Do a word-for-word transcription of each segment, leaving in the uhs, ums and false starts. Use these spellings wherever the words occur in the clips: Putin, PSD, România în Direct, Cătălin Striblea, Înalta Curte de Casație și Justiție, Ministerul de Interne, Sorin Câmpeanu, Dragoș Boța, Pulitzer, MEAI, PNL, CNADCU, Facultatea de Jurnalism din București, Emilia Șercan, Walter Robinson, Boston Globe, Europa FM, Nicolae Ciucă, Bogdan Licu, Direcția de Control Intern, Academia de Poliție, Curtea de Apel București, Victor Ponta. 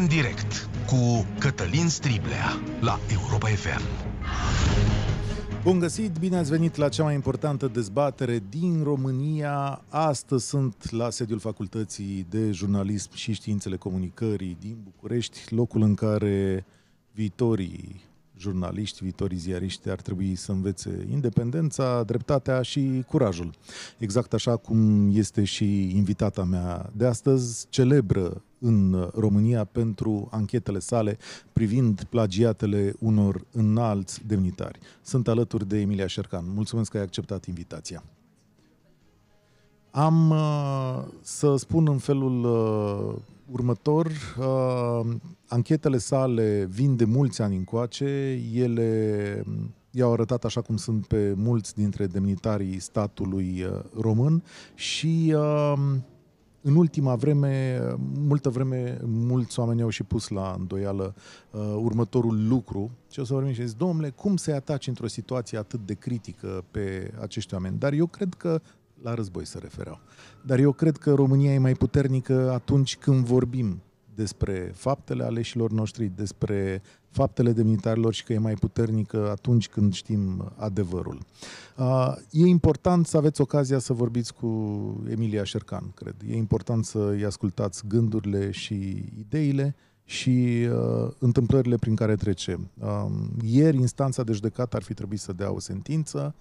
în direct cu Cătălin Striblea la Europa F M. Bun găsit, bine ați venit la cea mai importantă dezbatere din România. Astăzi sunt la sediul Facultății de Jurnalism și Științele Comunicării din București, locul în care viitorii jurnaliști, viitorii ziariști ar trebui să învețe independența, dreptatea și curajul. Exact așa cum este și invitata mea de astăzi, celebră în România pentru anchetele sale privind plagiatele unor înalți demnitari. Sunt alături de Emilia Șercan. Mulțumesc că ai acceptat invitația. Am să spun în felul următor, anchetele sale vin de mulți ani încoace, ele i-au arătat așa cum sunt pe mulți dintre demnitarii statului român și în ultima vreme, multă vreme, mulți oameni au și pus la îndoială uh, următorul lucru. Ce o să vorbim și zic, domnule, cum să-i ataci într-o situație atât de critică pe acești oameni? Dar eu cred că, la război se refereau, dar eu cred că România e mai puternică atunci când vorbim despre faptele aleșilor noștri, despre faptele demnitarilor și că e mai puternică atunci când știm adevărul. Uh, e important să aveți ocazia să vorbiți cu Emilia Șercan, cred. E important să-i ascultați gândurile și ideile și uh, întâmplările prin care trece. Uh, ieri, instanța de judecată ar fi trebuit să dea o sentință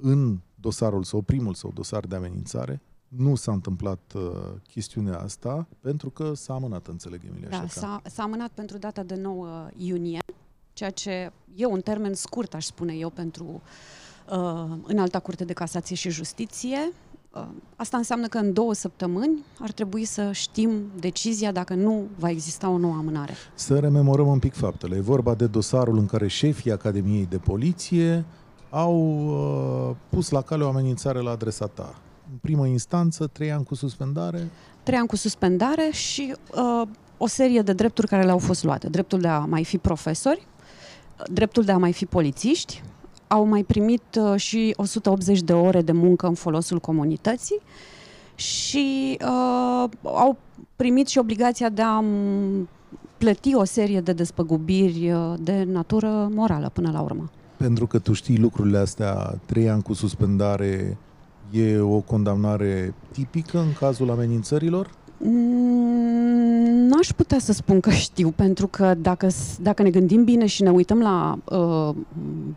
în dosarul sau primul său dosar de amenințare. Nu s-a întâmplat uh, chestiunea asta pentru că s-a amânat, înțeleg, Emilia Șercan. Da, s-a amânat pentru data de nouă iunie, ceea ce e un termen scurt, aș spune eu, pentru uh, Înalta Curte de Casație și Justiție. Uh, asta înseamnă că în două săptămâni ar trebui să știm decizia dacă nu va exista o nouă amânare. Să rememorăm un pic faptele. E vorba de dosarul în care șefii Academiei de Poliție au uh, pus la cale o amenințare la adresa ta. În primă instanță, trei ani cu suspendare? Trei ani cu suspendare și uh, o serie de drepturi care le-au fost luate. Dreptul de a mai fi profesori, dreptul de a mai fi polițiști, au mai primit uh, și o sută optzeci de ore de muncă în folosul comunității și uh, au primit și obligația de a plăti o serie de despăgubiri de natură morală până la urmă. Pentru că tu știi lucrurile astea, trei ani cu suspendare... E o condamnare tipică în cazul amenințărilor? N-aș putea să spun că știu, pentru că dacă, dacă ne gândim bine și ne uităm la uh,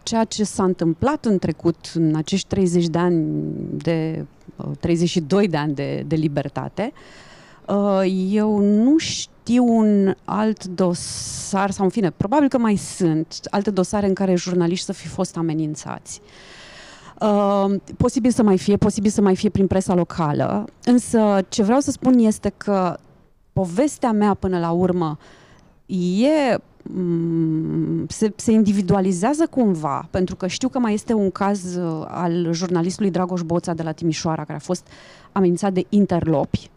ceea ce s-a întâmplat în trecut, în acești treizeci de ani, de, uh, treizeci și doi de ani de, de libertate, uh, eu nu știu un alt dosar, sau în fine, probabil că mai sunt alte dosare în care jurnaliști să fi fost amenințați. Uh, posibil să mai fie, posibil să mai fie prin presa locală, însă ce vreau să spun este că povestea mea până la urmă e, um, se, se individualizează cumva, pentru că știu că mai este un caz uh, al jurnalistului Dragoș Boța de la Timișoara, care a fost amenințat de interlopi.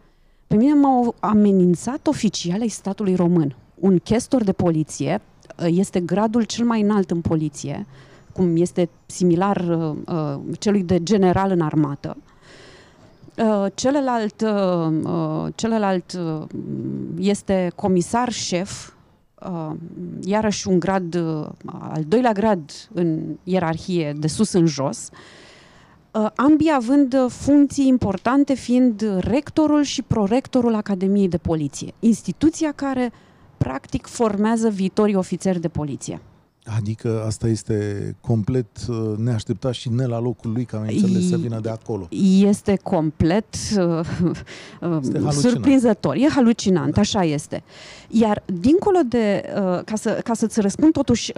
Pe mine m-au amenințat oficiali ai statului român. Un chestor de poliție uh, este gradul cel mai înalt în poliție, cum este similar uh, celui de general în armată. Uh, celălalt uh, celălalt uh, este comisar șef, uh, iarăși un grad, uh, al doilea grad în ierarhie, de sus în jos, uh, ambii având funcții importante, fiind rectorul și prorectorul Academiei de Poliție, instituția care practic formează viitorii ofițeri de poliție. Adică asta este complet neașteptat și ne la locul lui, ca amenințările să vină de acolo. Este complet este surprinzător, e halucinant, da. Așa este. Iar dincolo de, ca să, ca să-ți răspund totuși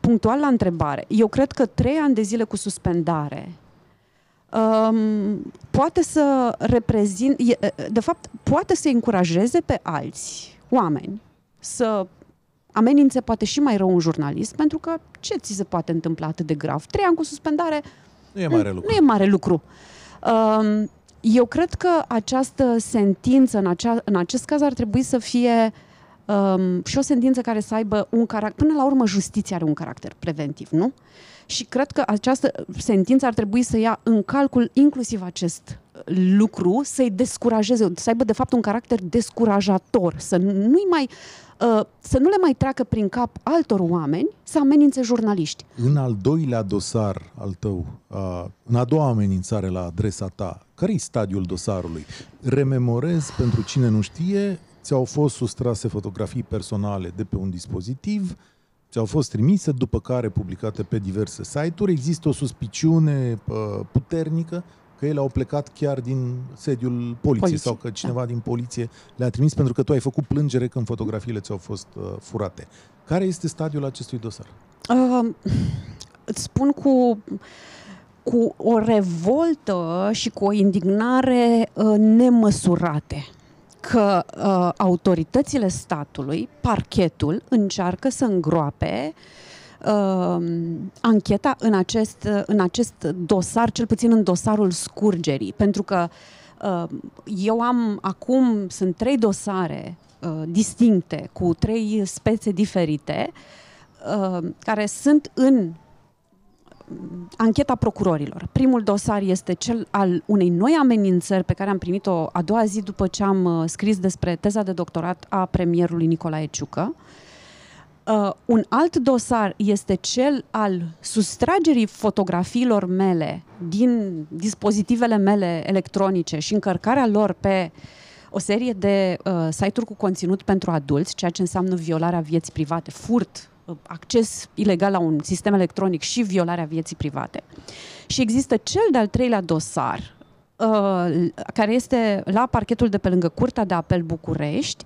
punctual la întrebare, eu cred că trei ani de zile cu suspendare um, poate să reprezint, de fapt poate să încurajeze pe alți oameni să amenințe poate și mai rău un jurnalist, pentru că ce ți se poate întâmpla atât de grav? Trei ani cu suspendare nu e mare lucru. Nu e mare lucru. Eu cred că această sentință, în, acea, în acest caz, ar trebui să fie um, și o sentință care să aibă un caracter... Până la urmă, justiția are un caracter preventiv, nu? Și cred că această sentință ar trebui să ia în calcul inclusiv acest lucru să-i descurajeze, să aibă de fapt un caracter descurajator, să nu-i mai, să nu le mai treacă prin cap altor oameni să amenințe jurnaliști. În al doilea dosar al tău, în a doua amenințare la adresa ta, care-i stadiul dosarului? Rememorez, pentru cine nu știe, ți-au fost sustrase fotografii personale de pe un dispozitiv, ți-au fost trimise, după care publicate pe diverse site-uri. Există o suspiciune uh, puternică că ele au plecat chiar din sediul poliției sau că cineva da. din poliție le-a trimis, pentru că tu ai făcut plângere când fotografiile ți-au fost uh, furate. Care este stadiul acestui dosar? Uh, îți spun cu... cu o revoltă și cu o indignare uh, nemăsurate că uh, autoritățile statului, parchetul, încearcă să îngroape uh, ancheta în acest, în acest dosar, cel puțin în dosarul scurgerii. Pentru că uh, eu am acum, sunt trei dosare uh, distincte, cu trei spețe diferite, uh, care sunt în ancheta procurorilor. Primul dosar este cel al unei noi amenințări pe care am primit-o a doua zi după ce am scris despre teza de doctorat a premierului Nicolae Ciucă. Uh, un alt dosar este cel al sustragerii fotografiilor mele din dispozitivele mele electronice și încărcarea lor pe o serie de uh, site-uri cu conținut pentru adulți, ceea ce înseamnă violarea vieții private, furt, acces ilegal la un sistem electronic și violarea vieții private. Și există cel de-al treilea dosar, uh, care este la parchetul de pe lângă Curtea de Apel București,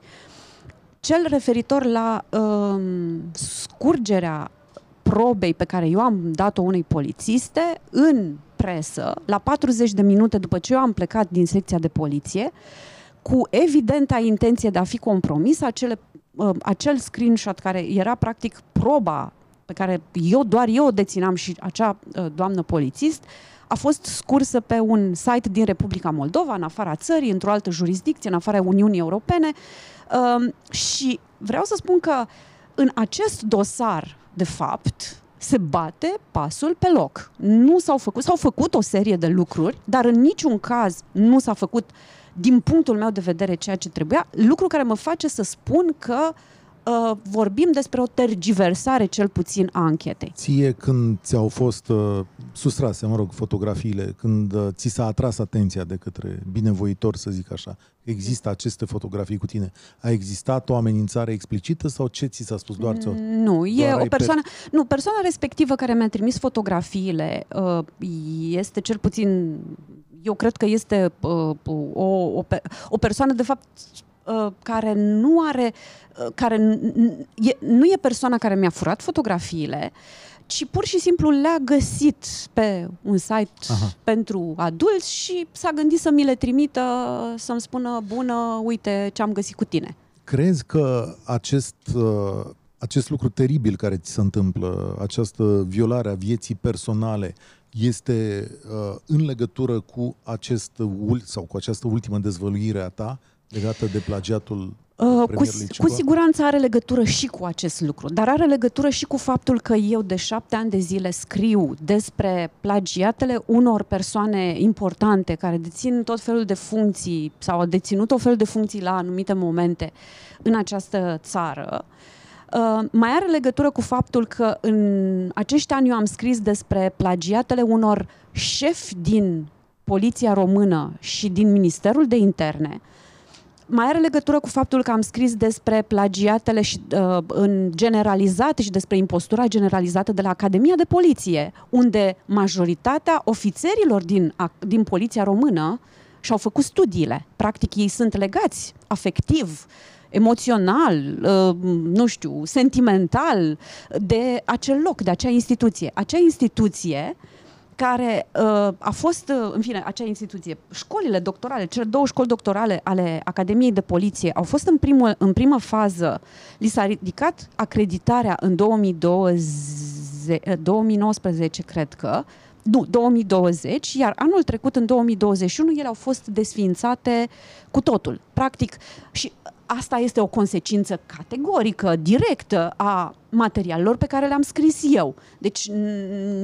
cel referitor la uh, scurgerea probei pe care eu am dat-o unei polițiste în presă, la patruzeci de minute după ce eu am plecat din secția de poliție, cu evidenta intenție de a fi compromis acele acel screenshot care era practic proba pe care eu, doar eu o dețineam, și acea doamnă polițist a fost scursă pe un site din Republica Moldova, în afara țării, într-o altă jurisdicție, în afara Uniunii Europene. Și vreau să spun că în acest dosar, de fapt, se bate pasul pe loc. Nu s-au făcut, s-au făcut o serie de lucruri, dar în niciun caz nu s-a făcut, din punctul meu de vedere, ceea ce trebuia, lucru care mă face să spun că uh, vorbim despre o tergiversare, cel puțin, a anchetei. Ție, când ți-au fost uh, sustrase, mă rog, fotografiile, când uh, ți s-a atras atenția de către binevoitor, să zic așa, există aceste fotografii cu tine, a existat o amenințare explicită sau ce ți s-a spus? Doar ți-o... Nu, e o persoană... Pe... Nu, persoana respectivă care mi-a trimis fotografiile uh, este, cel puțin... Eu cred că este uh, o, o, o persoană, de fapt, uh, care nu are, uh, care e, nu e persoana care mi-a furat fotografiile, ci pur și simplu le-a găsit pe un site Aha. pentru adulți și s-a gândit să mi le trimită, să-mi spună, bună, uite ce am găsit cu tine. Crezi că acest... Uh... Acest lucru teribil care ți se întâmplă, această violare a vieții personale, este uh, în legătură cu acest ult sau cu această ultimă dezvăluire a ta legată de plagiatul uh, cu, cu siguranță are legătură și cu acest lucru, dar are legătură și cu faptul că eu de șapte ani de zile scriu despre plagiatele unor persoane importante care dețin tot felul de funcții sau au deținut tot felul de funcții la anumite momente în această țară. Uh, mai are legătură cu faptul că în acești ani eu am scris despre plagiatele unor șefi din Poliția Română și din Ministerul de Interne. Mai are legătură cu faptul că am scris despre plagiatele și, uh, în generalizate și despre impostura generalizată de la Academia de Poliție, unde majoritatea ofițerilor din, din Poliția Română și-au făcut studiile. Practic ei sunt legați afectiv, emoțional, nu știu, sentimental de acel loc, de acea instituție. Acea instituție care a fost, în fine, acea instituție, școlile doctorale, cele două școli doctorale ale Academiei de Poliție au fost în, primul, în primă fază, li s-a ridicat acreditarea în două mii douăzeci, două mii nouăsprezece, cred că, nu, două mii douăzeci, iar anul trecut, în două mii douăzeci și unu, ele au fost desființate cu totul. Practic, și asta este o consecință categorică, directă a materialelor pe care le-am scris eu. Deci în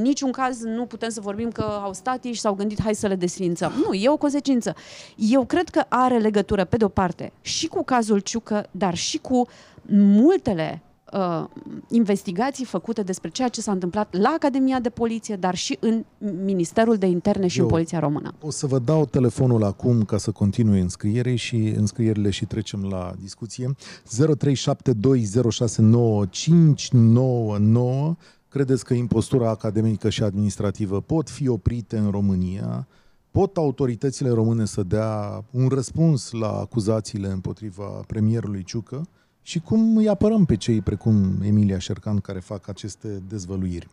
niciun caz nu putem să vorbim că au stat ei și s-au gândit hai să le desfințăm. Nu, e o consecință. Eu cred că are legătură, pe de-o parte, și cu cazul Ciucă, dar și cu multele uh, investigații făcute despre ceea ce s-a întâmplat la Academia de Poliție, dar și în Ministerul de Interne și eu în Poliția Română. O să vă dau telefonul acum ca să continui înscrierile și, înscrierile și trecem la discuție. zero trei șapte doi zero șase nouă cinci nouă nouă. Credeți că impostura academică și administrativă pot fi oprite în România? Pot autoritățile române să dea un răspuns la acuzațiile împotriva premierului Ciucă? Și cum îi apărăm pe cei precum Emilia Șercan care fac aceste dezvăluiri?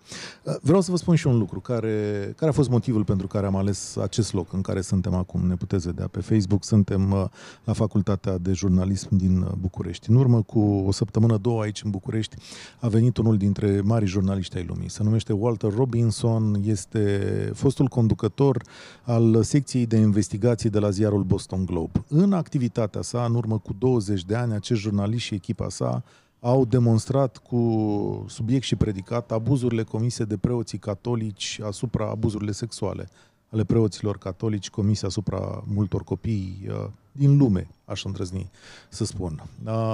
Vreau să vă spun și un lucru. Care, care a fost motivul pentru care am ales acest loc în care suntem acum? Ne puteți vedea pe Facebook. Suntem la Facultatea de Jurnalism din București. În urmă cu o săptămână, două, aici în București, a venit unul dintre marii jurnaliști ai lumii. Se numește Walter Robinson. Este fostul conducător al secției de investigații de la ziarul Boston Globe. În activitatea sa, în urmă cu douăzeci de ani, acest jurnalist și echipa sa au demonstrat cu subiect și predicat abuzurile comise de preoții catolici asupra abuzurile sexuale ale preoților catolici comise asupra multor copii din lume, aș îndrăzni să spun.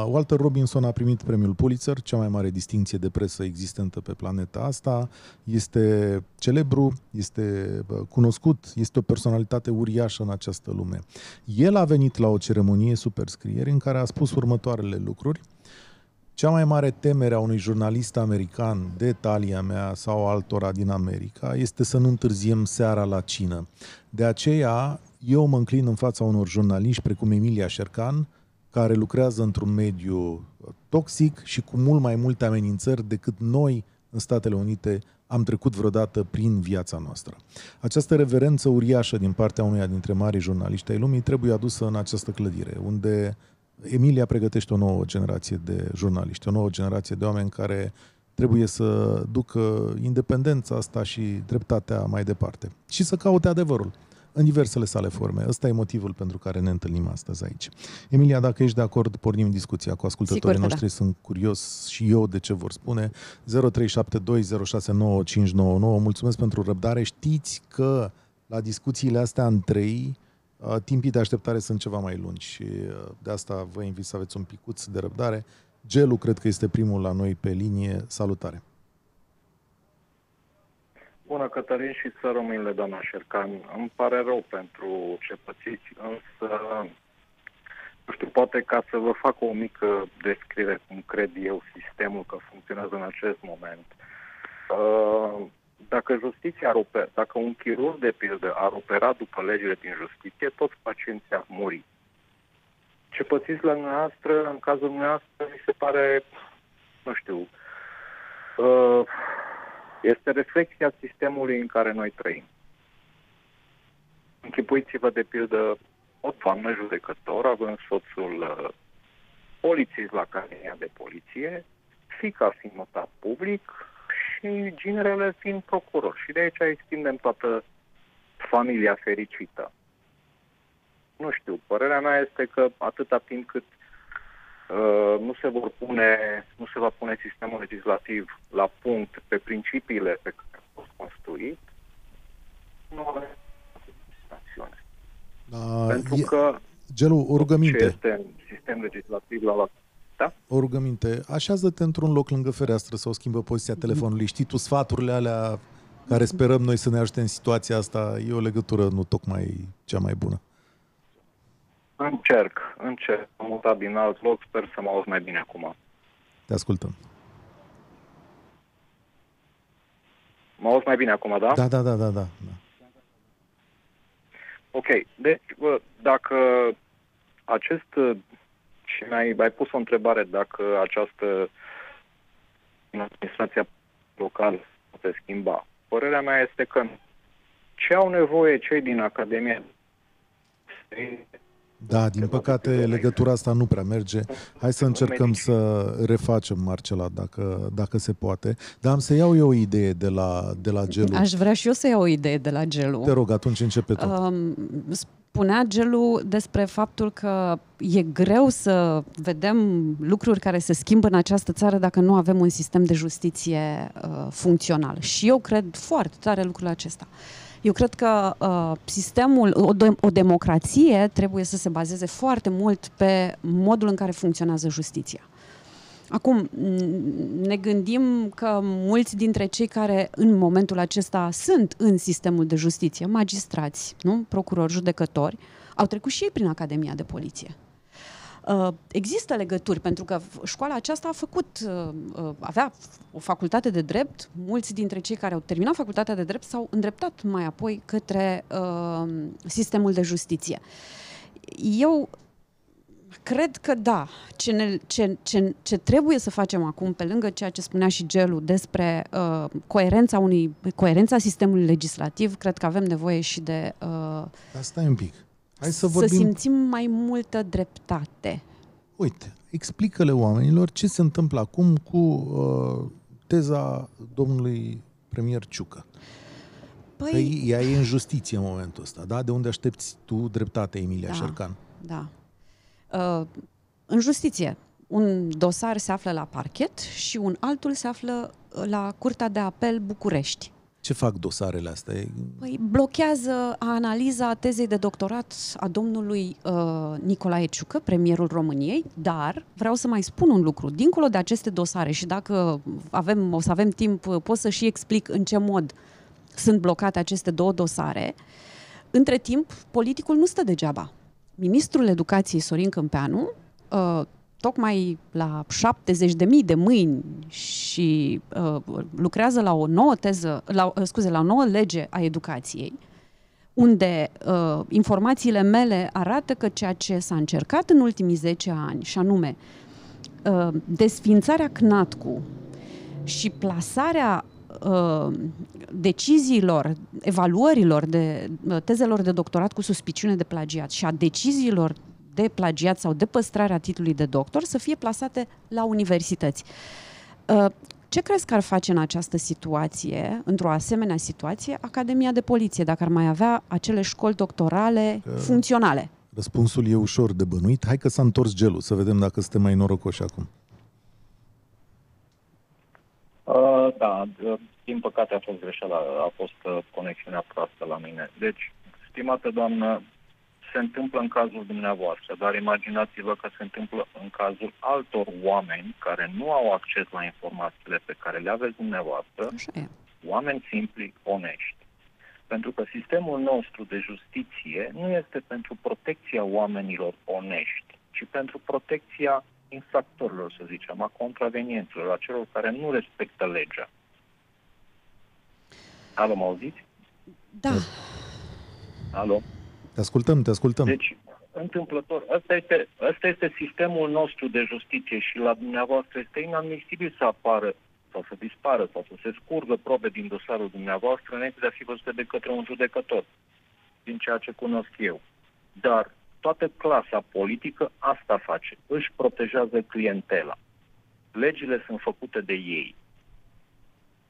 Walter Robinson a primit premiul Pulitzer, cea mai mare distinție de presă existentă pe planeta asta. Este celebru, este cunoscut, este o personalitate uriașă în această lume. El a venit la o ceremonie superscrieri în care a spus următoarele lucruri. Cea mai mare temere a unui jurnalist american de talia mea sau altora din America este să nu întârziem seara la cină. De aceea, eu mă înclin în fața unor jurnaliști precum Emilia Șercan, care lucrează într-un mediu toxic și cu mult mai multe amenințări decât noi în Statele Unite am trecut vreodată prin viața noastră. Această reverență uriașă din partea unuia dintre marii jurnaliști ai lumii trebuie adusă în această clădire, unde Emilia pregătește o nouă generație de jurnaliști, o nouă generație de oameni care trebuie să ducă independența asta și dreptatea mai departe și să caute adevărul în diversele sale forme. Ăsta e motivul pentru care ne întâlnim astăzi aici. Emilia, dacă ești de acord, pornim discuția cu ascultătorii noștri. Da. Sunt curios și eu de ce vor spune. zero trei șapte doi zero șase nouă cinci nouă nouă. Mulțumesc pentru răbdare. Știți că la discuțiile astea în trei timpii de așteptare sunt ceva mai lungi și de asta vă invit să aveți un picuț de răbdare. Gelu, cred că este primul la noi pe linie. Salutare! Bună, Cătălin, și să rămâinile, doamna Șercan. Îmi pare rău pentru ce pățiți, însă, nu știu, poate ca să vă fac o mică descriere cum cred eu sistemul că funcționează în acest moment. Uh, Dacă justiția ar opera, dacă un chirurg, de pildă, ar opera după legile din justiție, toți pacienții ar muri. Ce pățiți la noastră, în cazul noastră, mi se pare, nu știu, este reflexia sistemului în care noi trăim. Închipuiți-vă, de pildă, o doamnă judecător, având soțul polițist la Academia de Poliție, fiica fiind notat public, și ginerele fiind procurori. Și de aici extindem toată familia fericită. Nu știu, părerea mea este că atâta timp cât uh, nu se vor pune, nu se va pune sistemul legislativ la punct pe principiile pe care a fost construit, nu avem acțiune. Uh, Pentru e... că Gelu, o rugăminte. Ce este sistem legislativ la la Da? O rugăminte, așează-te într-un loc lângă fereastră sau schimbă poziția telefonului. Știi tu sfaturile alea care sperăm noi să ne ajute în situația asta? E o legătură nu tocmai cea mai bună. Încerc, încerc. Am mutat din alt loc, sper să mă auzi mai bine acum. Te ascultăm. Mă auzi mai bine acum, da? Da, da, da, da, da. Ok, deci dacă acest... Și mi-ai mai pus o întrebare dacă această administrația locală se schimba. Părerea mea este că ce au nevoie cei din Academie? Da, din păcate legătura asta nu prea merge. Hai să încercăm să refacem, Marcela, dacă, dacă se poate. Dar am să iau eu o idee de la, de la Gelu. Aș vrea și eu să iau o idee de la Gelu. Te rog, atunci începe tot. Um, punea gelul despre faptul că e greu să vedem lucruri care se schimbă în această țară dacă nu avem un sistem de justiție uh, funcțional. Și eu cred foarte tare lucrul acesta. Eu cred că uh, sistemul, o, de o democrație trebuie să se bazeze foarte mult pe modul în care funcționează justiția. Acum, ne gândim că mulți dintre cei care în momentul acesta sunt în sistemul de justiție, magistrați, nu? Procurori, judecători, au trecut și ei prin Academia de Poliție. Există legături, pentru că școala aceasta a făcut, avea o facultate de drept, mulți dintre cei care au terminat facultatea de drept s-au îndreptat mai apoi către sistemul de justiție. Eu... Cred că da, ce, ne, ce, ce, ce trebuie să facem acum, pe lângă ceea ce spunea și Gelu despre uh, coerența, unui, coerența sistemului legislativ, cred că avem nevoie și de... Uh, Asta e un pic. Hai să, vorbim... să simțim mai multă dreptate. Uite, explică-le oamenilor ce se întâmplă acum cu uh, teza domnului premier Ciucă. Păi... Că ea e în justiție în momentul ăsta, da? De unde aștepți tu dreptate, Emilia da, Șercan? Da. Uh, în justiție, un dosar se află la parchet și un altul se află la Curtea de Apel București. Ce fac dosarele astea? Păi blochează analiza tezei de doctorat a domnului uh, Nicolae Ciucă, premierul României, dar vreau să mai spun un lucru. Dincolo de aceste dosare și dacă avem, o să avem timp, pot să și explic în ce mod sunt blocate aceste două dosare. Între timp, politicul nu stă degeaba. Ministrul Educației Sorin Câmpeanu, tocmai la șaptezeci de mii de mâini și lucrează la o nouă teză, la, scuze, la o nouă lege a educației, unde informațiile mele arată că ceea ce s-a încercat în ultimii zece ani, și anume desființarea C N A D C U și plasarea deciziilor, evaluărilor de tezelor de doctorat cu suspiciune de plagiat și a deciziilor de plagiat sau de păstrarea titlului de doctor să fie plasate la universități. Ce crezi că ar face în această situație, într-o asemenea situație, Academia de Poliție, dacă ar mai avea acele școli doctorale funcționale? Răspunsul e ușor de bănuit. Hai că s-a întors gelul, să vedem dacă suntem mai norocoși acum. Uh, da, din păcate a fost greșeala, a fost uh, conexiunea proastă la mine. Deci, stimată doamnă, se întâmplă în cazul dumneavoastră, dar imaginați-vă că se întâmplă în cazul altor oameni care nu au acces la informațiile pe care le aveți dumneavoastră, oameni simpli, onești. Pentru că sistemul nostru de justiție nu este pentru protecția oamenilor onești, ci pentru protecția infractorilor, să zicem, a contravenienților, a celor care nu respectă legea. Alo, mă auziți? Da. Alo? Te ascultăm, te ascultăm. Deci, întâmplător, ăsta este, ăsta este sistemul nostru de justiție și la dumneavoastră este inadmisibil să apară sau să dispară sau să se scurgă probe din dosarul dumneavoastră înainte de a fi văzute de către un judecător, din ceea ce cunosc eu. Dar toată clasa politică asta face. Își protejează clientela. Legile sunt făcute de ei.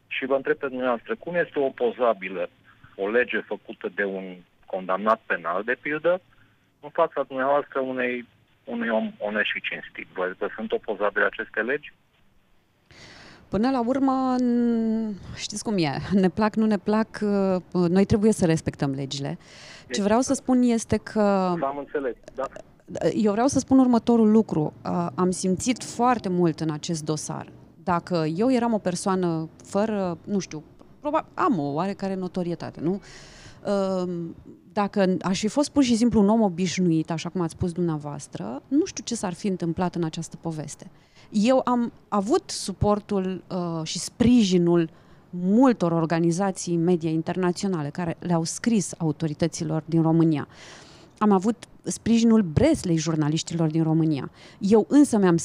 Și vă întreb pe dumneavoastră, cum este opozabilă o lege făcută de un condamnat penal, de pildă, în fața dumneavoastră unei, unui om onest și cinstit? Vă că sunt opozabile aceste legi? Până la urmă, știți cum e, ne plac, nu ne plac, noi trebuie să respectăm legile. Ce vreau să spun este că... L-am înțeles, da. Eu vreau să spun următorul lucru. Am simțit foarte mult în acest dosar. Dacă eu eram o persoană fără, nu știu, probabil am o oarecare notorietate, nu? Dacă aș fi fost pur și simplu un om obișnuit, așa cum ați spus dumneavoastră, nu știu ce s-ar fi întâmplat în această poveste. Eu am avut suportul uh, și sprijinul multor organizații media internaționale care le-au scris autorităților din România. Am avut sprijinul breslei jurnaliștilor din România. Eu însă mi-am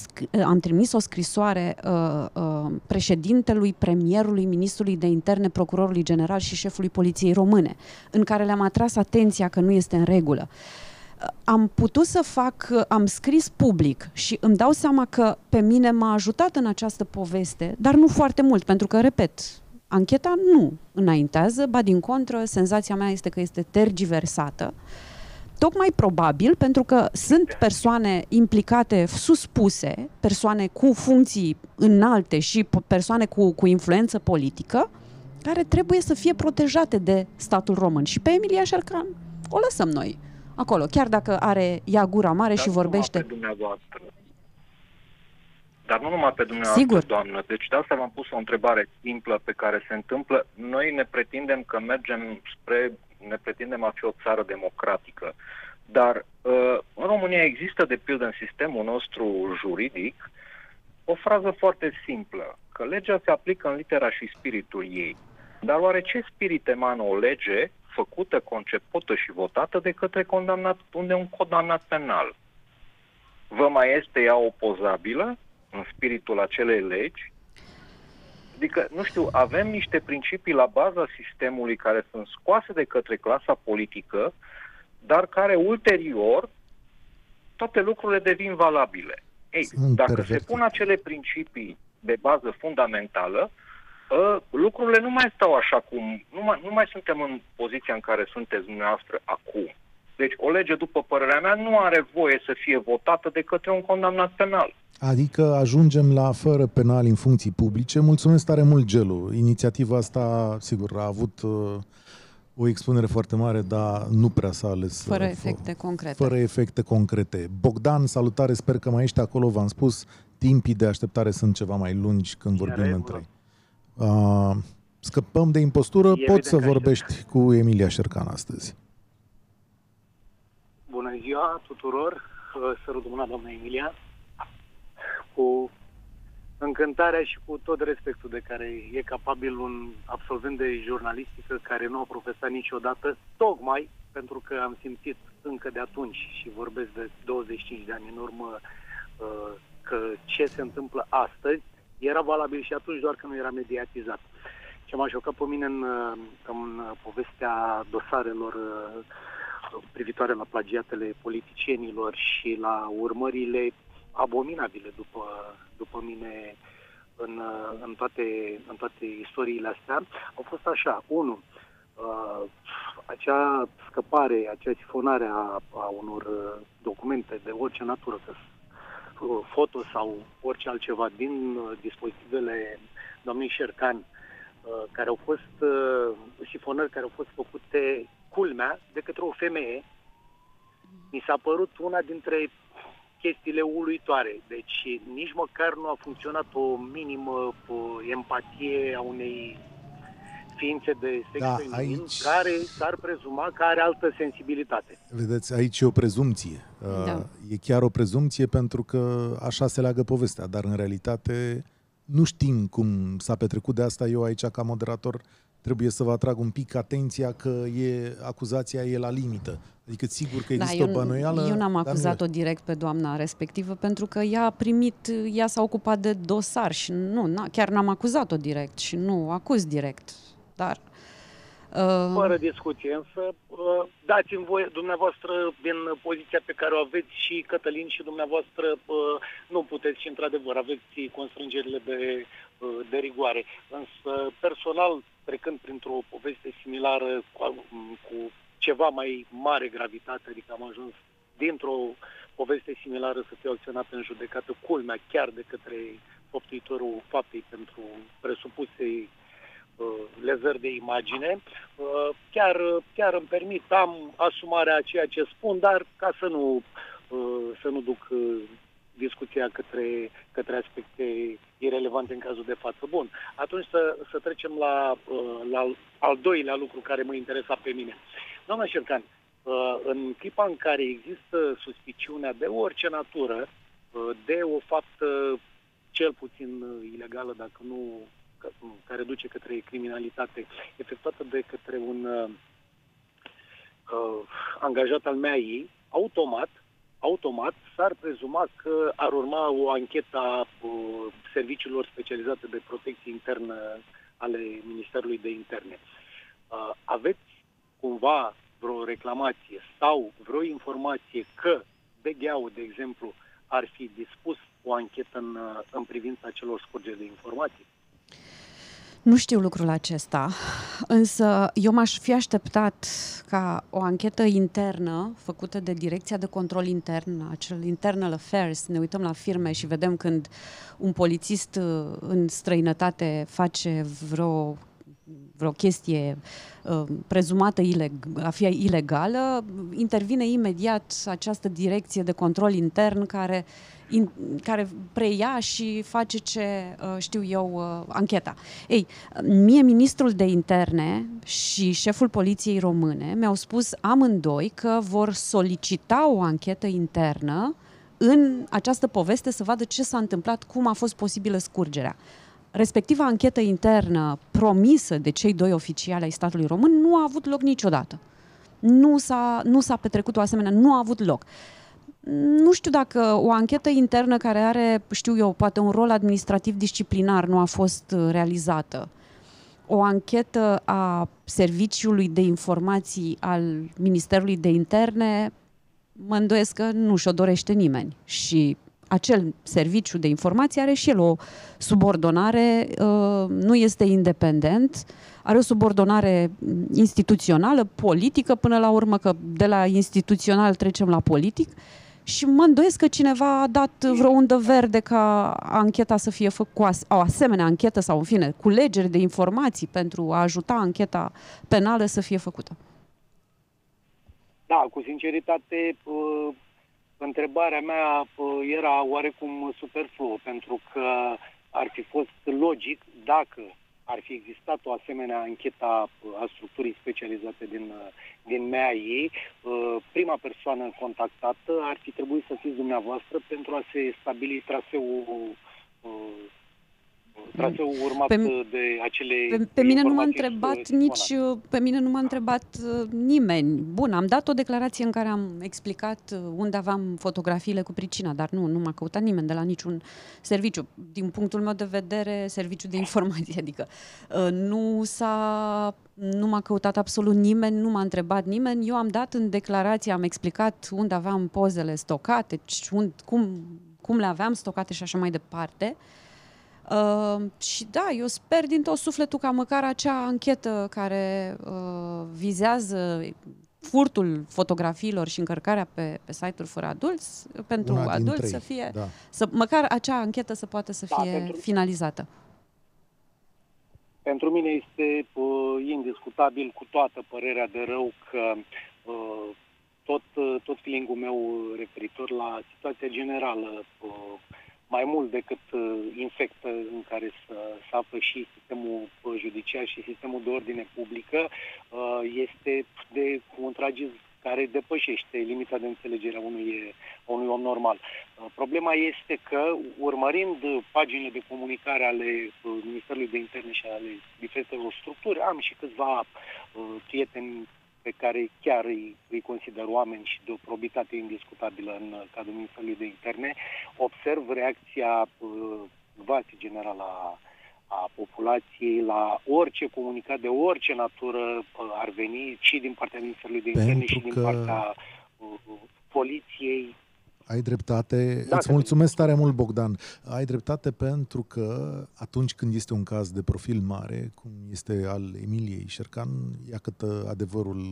am trimis o scrisoare uh, uh, președintelui, premierului, ministrului de interne, procurorului general și șefului poliției române, în care le-am atras atenția că nu este în regulă. Am putut să fac, am scris public și îmi dau seama că pe mine m-a ajutat în această poveste, dar nu foarte mult, pentru că, repet, ancheta nu înaintează, ba din contră, senzația mea este că este tergiversată. Tocmai probabil pentru că sunt persoane implicate suspuse, persoane cu funcții înalte și persoane cu, cu influență politică, care trebuie să fie protejate de statul român. Și pe Emilia Șercan o lăsăm noi acolo, chiar dacă are ea gura mare dar și vorbește... Pe dumneavoastră. Dar nu numai pe dumneavoastră, sigur, doamnă. Deci de asta v-am pus o întrebare simplă pe care se întâmplă. Noi ne pretindem că mergem spre... ne pretindem a fi o țară democratică. Dar uh, în România există, de pildă, în sistemul nostru juridic, o frază foarte simplă, că legea se aplică în litera și spiritul ei. Dar oare ce spirit emană o lege făcută, concepută și votată de către condamnat, unde un condamnat penal? Vă mai este ea opozabilă în spiritul acelei legi? Adică, nu știu, avem niște principii la baza sistemului care sunt scoase de către clasa politică, dar care ulterior toate lucrurile devin valabile. Ei, sunt dacă perfecte. Se pun acele principii de bază fundamentală, lucrurile nu mai stau așa cum, nu mai, nu mai suntem în poziția în care sunteți dumneavoastră acum. Deci o lege, după părerea mea, nu are voie să fie votată de către un condamnat penal. Adică ajungem la fără penal în funcții publice. Mulțumesc tare mult, Gelu. Inițiativa asta, sigur, a avut uh, o expunere foarte mare, dar nu prea s-a ales. Fără efecte concrete. Fără efecte concrete. Bogdan, salutare, sper că mai ești acolo. V-am spus, timpii de așteptare sunt ceva mai lungi când vorbim între ei. Uh, scăpăm de impostură, poți să vorbești cu Emilia Șercan astăzi. Bună ziua tuturor, sărut mâna doamna Emilia, cu încântarea și cu tot respectul de care e capabil un absolvent de jurnalistică care nu a profesat niciodată, tocmai pentru că am simțit încă de atunci, și vorbesc de douăzeci și cinci de ani în urmă, că ce se întâmplă astăzi era valabil și atunci, doar că nu era mediatizat. Ce m-a șocat pe mine în, în povestea dosarelor privitoare la plagiatele politicienilor și la urmările abominabile după, după mine în, în, toate, în toate istoriile astea, au fost așa. Unu, acea scăpare, acea sifonare a, a unor documente de orice natură, că foto sau orice altceva din dispozitivele doamnei Șercan, care au fost sifonări care au fost făcute, culmea, de către o femeie, mi s-a părut una dintre chestiile uluitoare. Deci nici măcar nu a funcționat o minimă empatie a unei ființe de sex da, feminin aici... care s-ar prezuma că are altă sensibilitate. Vedeți, aici e o prezumție. Da. E chiar o prezumție, pentru că așa se leagă povestea, dar în realitate nu știm cum s-a petrecut. De asta eu aici, ca moderator, trebuie să vă atrag un pic atenția că e, acuzația e la limită. Adică sigur că există da, eu, o bănuială. Eu n-am acuzat-o direct pe doamna respectivă, pentru că ea a primit, ea s-a ocupat de dosar și nu, chiar n-am acuzat-o direct și nu acuz direct. Dar... Uh... Fără discuție, însă uh, dați-mi voie, dumneavoastră, din poziția pe care o aveți și Cătălin și dumneavoastră, uh, nu puteți și într-adevăr aveți constrângerile de, uh, de rigoare. Însă personal, trecând printr-o poveste similară cu, cu ceva mai mare gravitate, adică am ajuns dintr-o poveste similară să fiu acționat în judecată, culmea chiar de către făptuitorul faptei pentru presupusei lezări de imagine. Chiar, chiar îmi permit, am asumarea a ceea ce spun, dar ca să nu, să nu duc discuția către, către aspecte irelevante în cazul de față. Bun, atunci să, să trecem la, la al doilea lucru care mă interesa pe mine. Doamna Șercan, în clipa în care există suspiciunea de orice natură de o faptă cel puțin ilegală, dacă nu care duce către criminalitate, efectuată de către un uh, angajat al M E A I, automat, automat s-ar prezuma că ar urma o anchetă a uh, serviciilor specializate de protecție internă ale Ministerului de Interne. Uh, aveți cumva vreo reclamație sau vreo informație că B G A-ul, de exemplu, ar fi dispus o anchetă în, în privința acelor scurgeri de informații? Nu știu lucrul acesta, însă eu m-aș fi așteptat ca o anchetă internă făcută de Direcția de Control Intern, acel Internal Affairs, ne uităm la firme și vedem când un polițist în străinătate face vreo, vreo chestie uh, prezumată ileg- a fi ilegală, intervine imediat această Direcție de Control Intern care, in, care preia și face ce uh, știu eu, uh, ancheta. Ei, mie ministrul de interne și șeful poliției române mi-au spus amândoi că vor solicita o anchetă internă în această poveste să vadă ce s-a întâmplat, cum a fost posibilă scurgerea. Respectiva anchetă internă promisă de cei doi oficiali ai statului român nu a avut loc niciodată. Nu s-a, nu s-a petrecut o asemenea, nu a avut loc. Nu știu dacă o anchetă internă care are, știu eu, poate un rol administrativ-disciplinar nu a fost realizată. O anchetă a Serviciului de Informații al Ministerului de Interne, mă îndoiesc că nu și-o dorește nimeni și... Acel serviciu de informații are și el o subordonare, nu este independent, are o subordonare instituțională, politică, până la urmă că de la instituțional trecem la politic și mă îndoiesc că cineva a dat vreo undă verde ca ancheta să fie făcută, o asemenea anchetă sau, în fine, culegeri de informații pentru a ajuta ancheta penală să fie făcută. Da, cu sinceritate... Uh... Întrebarea mea era oarecum superfluă, pentru că ar fi fost logic dacă ar fi existat o asemenea anchetă a structurii specializate din, din M E A I. Prima persoană contactată ar fi trebuit să fiți dumneavoastră pentru a se stabili traseul, traseul urmat pe, de acele pe, pe mine nu m-a întrebat nici Pe mine nu m-a întrebat nimeni. Bun, am dat o declarație în care am explicat unde aveam fotografiile cu pricina, dar nu, nu m-a căutat nimeni de la niciun serviciu. Din punctul meu de vedere, serviciul de informație, adică nu s-a... Nu m-a căutat absolut nimeni, nu m-a întrebat nimeni. Eu am dat în declarație, am explicat unde aveam pozele stocate, cum, cum le aveam stocate și așa mai departe. Uh, și da, eu sper din tot sufletul ca măcar acea anchetă care uh, vizează furtul fotografiilor și încărcarea pe, pe site-uri fără adulți, pentru adulți trei, să fie, da. să, măcar acea anchetă să poată să da, fie pentru, finalizată. Pentru mine este uh, indiscutabil, cu toată părerea de rău, că uh, tot, uh, tot feeling-ul meu referitor la situația generală uh, mai mult decât infectă în care se află și sistemul judiciar și sistemul de ordine publică, este de un tragism care depășește limita de înțelegere a unui, a unui om normal. Problema este că, urmărind paginile de comunicare ale Ministerului de Interne și ale diferitelor structuri, am și câțiva prieteni pe care chiar îi, îi consider oameni și de o probitate indiscutabilă în cadrul Ministerului de Interne, observ reacția vasii generală a, a populației la orice comunicat de orice natură ar veni, și din partea Ministerului de Interne Pentru și din partea poliției. Ai dreptate. Da, îți mulțumesc tare mult, Bogdan. Ai dreptate pentru că atunci când este un caz de profil mare, cum este al Emiliei Șercan, iată, adevărul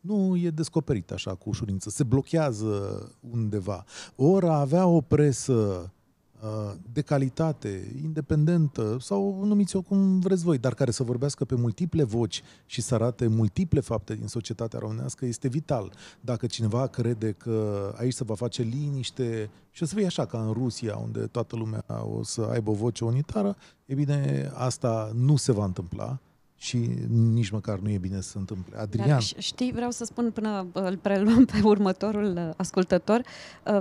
nu e descoperit așa cu ușurință. Se blochează undeva. Ori avea o presă de calitate, independentă, sau numiți-o cum vreți voi, dar care să vorbească pe multiple voci și să arate multiple fapte din societatea românească, este vital. Dacă cineva crede că aici se va face liniște și o să fie așa ca în Rusia, unde toată lumea o să aibă o voce unitară, e bine, asta nu se va întâmpla. Și nici măcar nu e bine să se întâmple. Adrian. Dar, știi, vreau să spun, până îl preluăm pe următorul ascultător,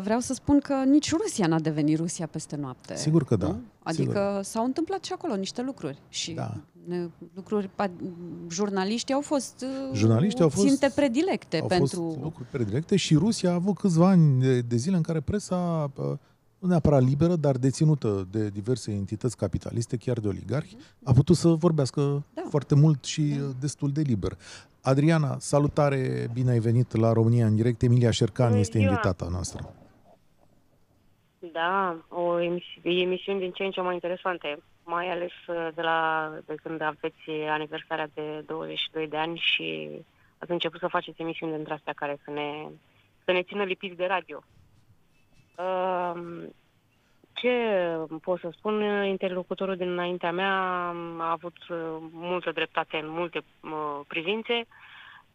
vreau să spun că nici Rusia n-a devenit Rusia peste noapte. Sigur că da. Nu? Adică s-au întâmplat și acolo niște lucruri. Și da. lucruri, jurnaliștii au fost jurnaliștii au fost, ținte predilecte. Au pentru... fost lucruri predilecte și Rusia a avut câțiva ani de, de zile în care presa... nu neapărat liberă, dar deținută de diverse entități capitaliste, chiar de oligarhi, a putut să vorbească da. foarte mult și da. destul de liber. Adriana, salutare, bine ai venit la România în direct. Emilia Șercan este invitata noastră. Da, o emisiune din ce în ce mai interesantă. mai ales de la de când aveți aniversarea de douăzeci și doi de ani și ați început să faceți emisiuni dintre astea care să ne, să ne țină lipiți de radio. Ce pot să spun? Interlocutorul dinaintea mea a avut multă dreptate în multe privințe.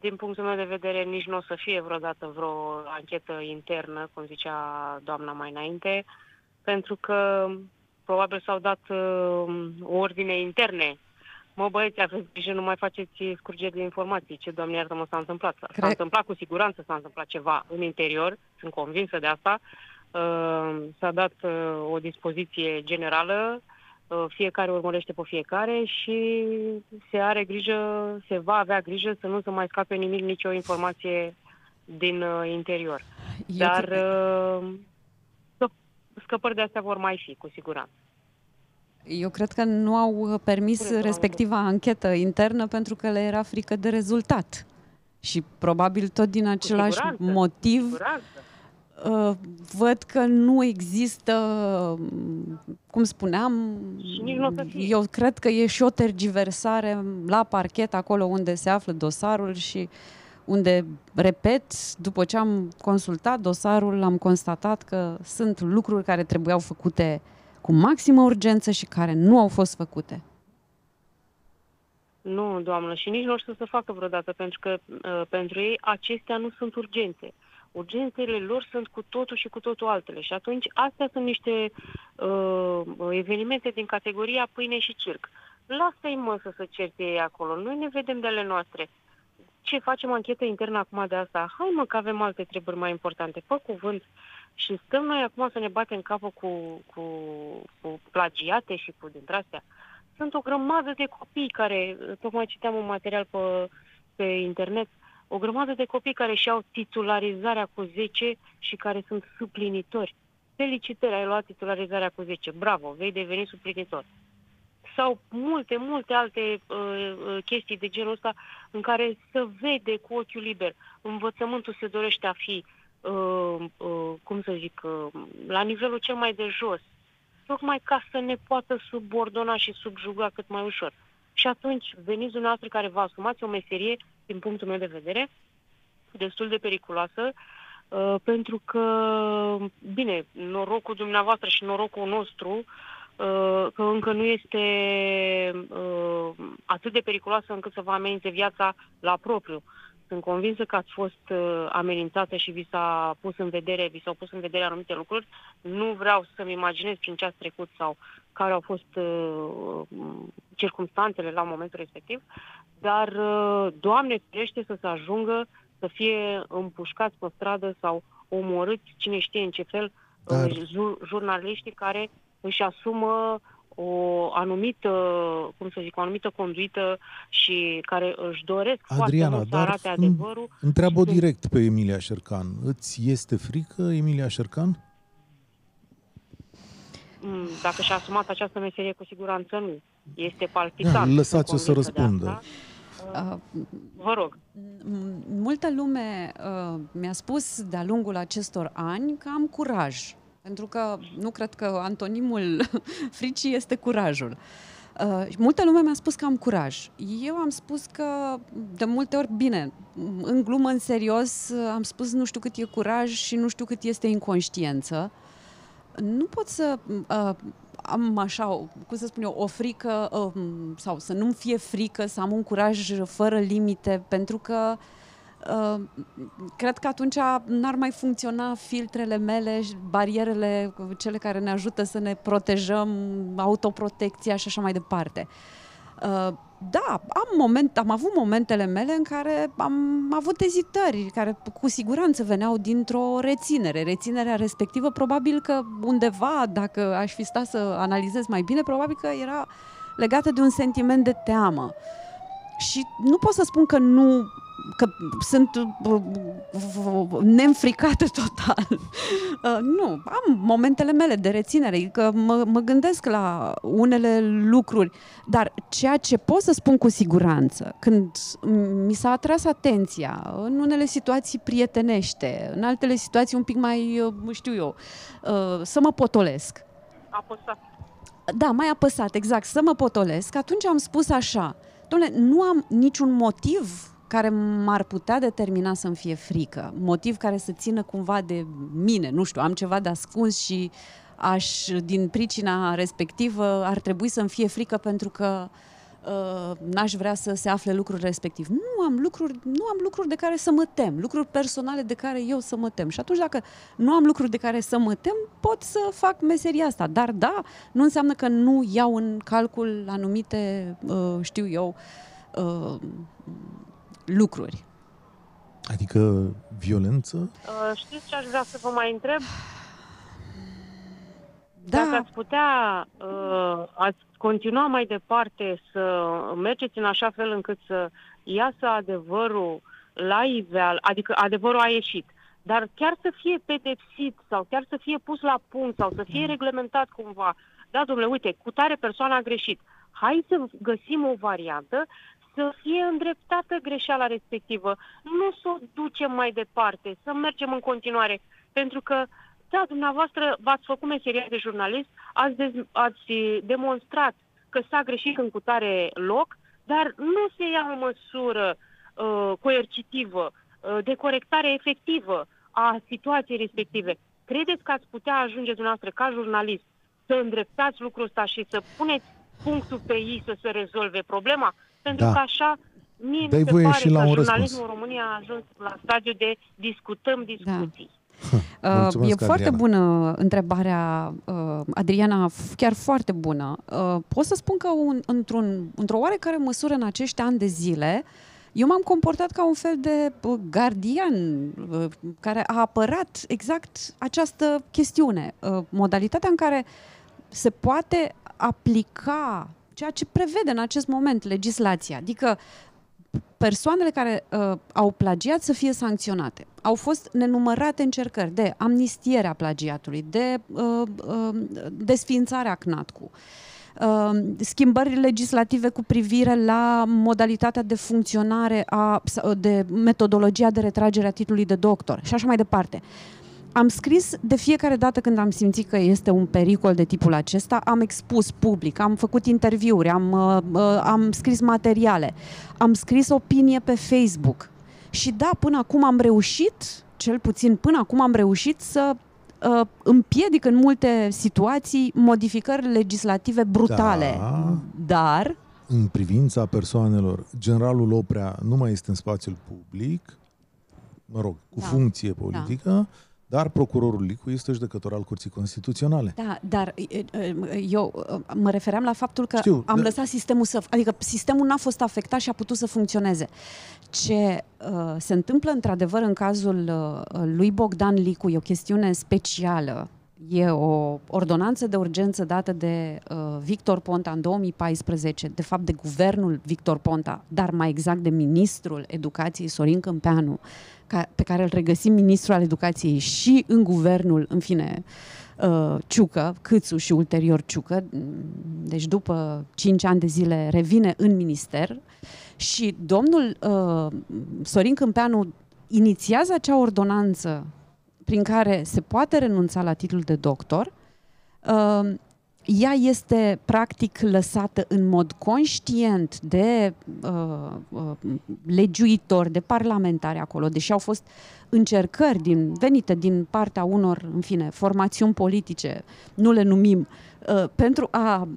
Din punctul meu de vedere, nici nu o să fie vreodată vreo anchetă internă, cum zicea doamna mai înainte, pentru că probabil s-au dat uh, ordine interne. Mă, băieți, aveți grijă, nu mai faceți scurgeri de informații. Ce, Doamne iartă, mă, s-a întâmplat? S-a Cred... întâmplat, cu siguranță s-a întâmplat ceva în interior, sunt convinsă de asta. Uh, s-a dat uh, o dispoziție generală, uh, fiecare urmărește pe fiecare și se are grijă, se va avea grijă să nu se mai scape nimic, nicio informație din uh, interior. Eu Dar... Uh, Scăpări de astea vor mai fi, cu siguranță. Eu cred că nu au permis Cine respectiva anchetă internă pentru că le era frică de rezultat. Și probabil tot din același motiv văd că nu există, cum spuneam, eu cred că e și o tergiversare la parchet, acolo unde se află dosarul și unde, repet, după ce am consultat dosarul, am constatat că sunt lucruri care trebuiau făcute cu maximă urgență și care nu au fost făcute. Nu, doamnă, și nici nu știu să facă vreodată, pentru că uh, pentru ei acestea nu sunt urgențe. Urgențele lor sunt cu totul și cu totul altele și atunci astea sunt niște uh, evenimente din categoria pâine și circ. Lasă-i, mă, să se certe ei acolo, noi ne vedem de ale noastre. Ce facem anchetă internă acum de asta? Hai, mă, că avem alte treburi mai importante, pe cuvânt. Și stăm noi acum să ne batem capul cu, cu, cu plagiate și cu dintre-astea. Sunt o grămadă de copii care, tocmai citeam un material pe, pe internet, o grămadă de copii care și-au titularizarea cu zece și care sunt suplinitori. Felicitări, ai luat titularizarea cu zece. Bravo, vei deveni suplinitor. Sau multe, multe alte uh, chestii de genul ăsta în care se vede cu ochiul liber. Învățământul se dorește a fi, uh, uh, cum să zic, uh, la nivelul cel mai de jos, tocmai ca să ne poată subordona și subjuga cât mai ușor. Și atunci veniți dumneavoastră care vă asumați o meserie, din punctul meu de vedere, destul de periculoasă, uh, pentru că, bine, norocul dumneavoastră și norocul nostru, că încă nu este uh, atât de periculoasă încât să vă amenințe viața la propriu. Sunt convinsă că ați fost uh, amenințată și vi s-a pus în vedere, vi s-au pus în vedere anumite lucruri. Nu vreau să-mi imaginez prin ce ați trecut sau care au fost uh, circumstanțele la momentul respectiv, dar, uh, Doamne ferește să se ajungă să fie împușcați pe stradă sau omorâți, cine știe în ce fel, dar... uh, jurnaliștii care își asumă o anumită, cum să zic, o anumită conduită și care își doresc, Adriana, foarte mult să arate adevărul. Întreabă direct pe Emilia Șercan. Îți este frică, Emilia Șercan? Dacă și-a asumat această meserie, cu siguranță nu. Este palpitant. Da, lăsați-o să răspundă. Uh, Vă rog. Multă lume uh, mi-a spus de-a lungul acestor ani că am curaj. Pentru că nu cred că antonimul fricii este curajul. Uh, multă lume mi-a spus că am curaj. Eu am spus că, de multe ori, bine, în glumă, în serios, am spus nu știu cât e curaj și nu știu cât este inconștiență. Nu pot să uh, am așa, cum să spun eu, o frică uh, sau să nu-mi fie frică, să am un curaj fără limite, pentru că Uh, cred că atunci n-ar mai funcționa filtrele mele, barierele, cele care ne ajută să ne protejăm, autoprotecția și așa mai departe. Uh, da, am, moment, am avut momentele mele în care am avut ezitări, care cu siguranță veneau dintr-o reținere. Reținerea respectivă, probabil că undeva, dacă aș fi stat să analizez mai bine, probabil că era legată de un sentiment de teamă. Și nu pot să spun că nu... că sunt neînfricată total. Nu, am momentele mele de reținere, că mă, mă gândesc la unele lucruri, dar ceea ce pot să spun cu siguranță, când mi s-a atras atenția în unele situații prietenește, în altele situații un pic mai, știu eu, să mă potolesc. Apăsat. Da, mai apăsat, exact, să mă potolesc. Atunci am spus așa, dom'le, nu am niciun motiv care m-ar putea determina să-mi fie frică, motiv care să țină cumva de mine, nu știu, am ceva de ascuns și aș, din pricina respectivă ar trebui să-mi fie frică pentru că uh, n-aș vrea să se afle lucruri respectiv. Nu am lucruri, nu am lucruri de care să mă tem, lucruri personale de care eu să mă tem. Și atunci dacă nu am lucruri de care să mă tem, pot să fac meseria asta. Dar da, nu înseamnă că nu iau în calcul anumite, uh, știu eu, uh, lucruri. Adică violență? Uh, știți ce aș vrea să vă mai întreb? Da. Dacă ați putea, uh, ați continua mai departe să mergeți în așa fel încât să iasă adevărul la iveală, adică adevărul a ieșit, dar chiar să fie pedepsit sau chiar să fie pus la punct sau să fie reglementat cumva. Da, domnule, uite, cu tare persoana a greșit. Hai să găsim o variantă să fie îndreptată greșeala respectivă. Nu să o ducem mai departe, să mergem în continuare. Pentru că, da, dumneavoastră v-ați făcut meseria de jurnalist, ați, de ați demonstrat că s-a greșit în cutare loc, dar nu se ia o măsură uh, coercitivă, uh, de corectare efectivă a situației respective. Credeți că ați putea ajunge dumneavoastră ca jurnalist să îndreptați lucrul ăsta și să puneți punctul pe ei să se rezolve problema? Pentru da. că așa, mie mi se pare și la că jurnalismul în România a ajuns la stadiul de discutăm discuții. Da. Ha, e foarte Adriana. bună întrebarea, Adriana, chiar foarte bună. Pot să spun că un, într-un, într-o oarecare măsură în acești ani de zile, eu m-am comportat ca un fel de gardian care a apărat exact această chestiune. Modalitatea în care se poate aplica ceea ce prevede în acest moment legislația, adică persoanele care uh, au plagiat să fie sancționate. Au fost nenumărate încercări de amnistierea plagiatului, de uh, uh, desființarea C N A D C U, uh, schimbări legislative cu privire la modalitatea de funcționare, a, de metodologia de retragere a titlului de doctor și așa mai departe. Am scris de fiecare dată când am simțit că este un pericol de tipul acesta, am expus public, am făcut interviuri, am, uh, am scris materiale, am scris opinie pe Facebook. Și da, până acum am reușit, cel puțin până acum am reușit să uh, împiedic în multe situații modificări legislative brutale. Da, dar în privința persoanelor, generalul Oprea nu mai este în spațiul public, mă rog, cu da, funcție politică, da. Dar procurorul Licu este judecător al Curții Constituționale. Da, dar eu mă refeream la faptul că Știu, am de... lăsat sistemul să... Adică sistemul n-a fost afectat și a putut să funcționeze. Ce uh, se întâmplă într-adevăr în cazul uh, lui Bogdan Licu e o chestiune specială. E o ordonanță de urgență dată de uh, Victor Ponta în două mii paisprezece, de fapt de guvernul Victor Ponta, dar mai exact de ministrul educației Sorin Câmpeanu, ca, pe care îl regăsim ministrul al educației și în guvernul, în fine, uh, Ciucă, Câțu și ulterior Ciucă, deci după cinci ani de zile revine în minister și domnul uh, Sorin Câmpeanu inițiază acea ordonanță prin care se poate renunța la titlul de doctor, ea este practic lăsată în mod conștient de legiuitori, de parlamentari acolo, deși au fost încercări din, venite din partea unor, în fine, formațiuni politice, nu le numim, pentru a,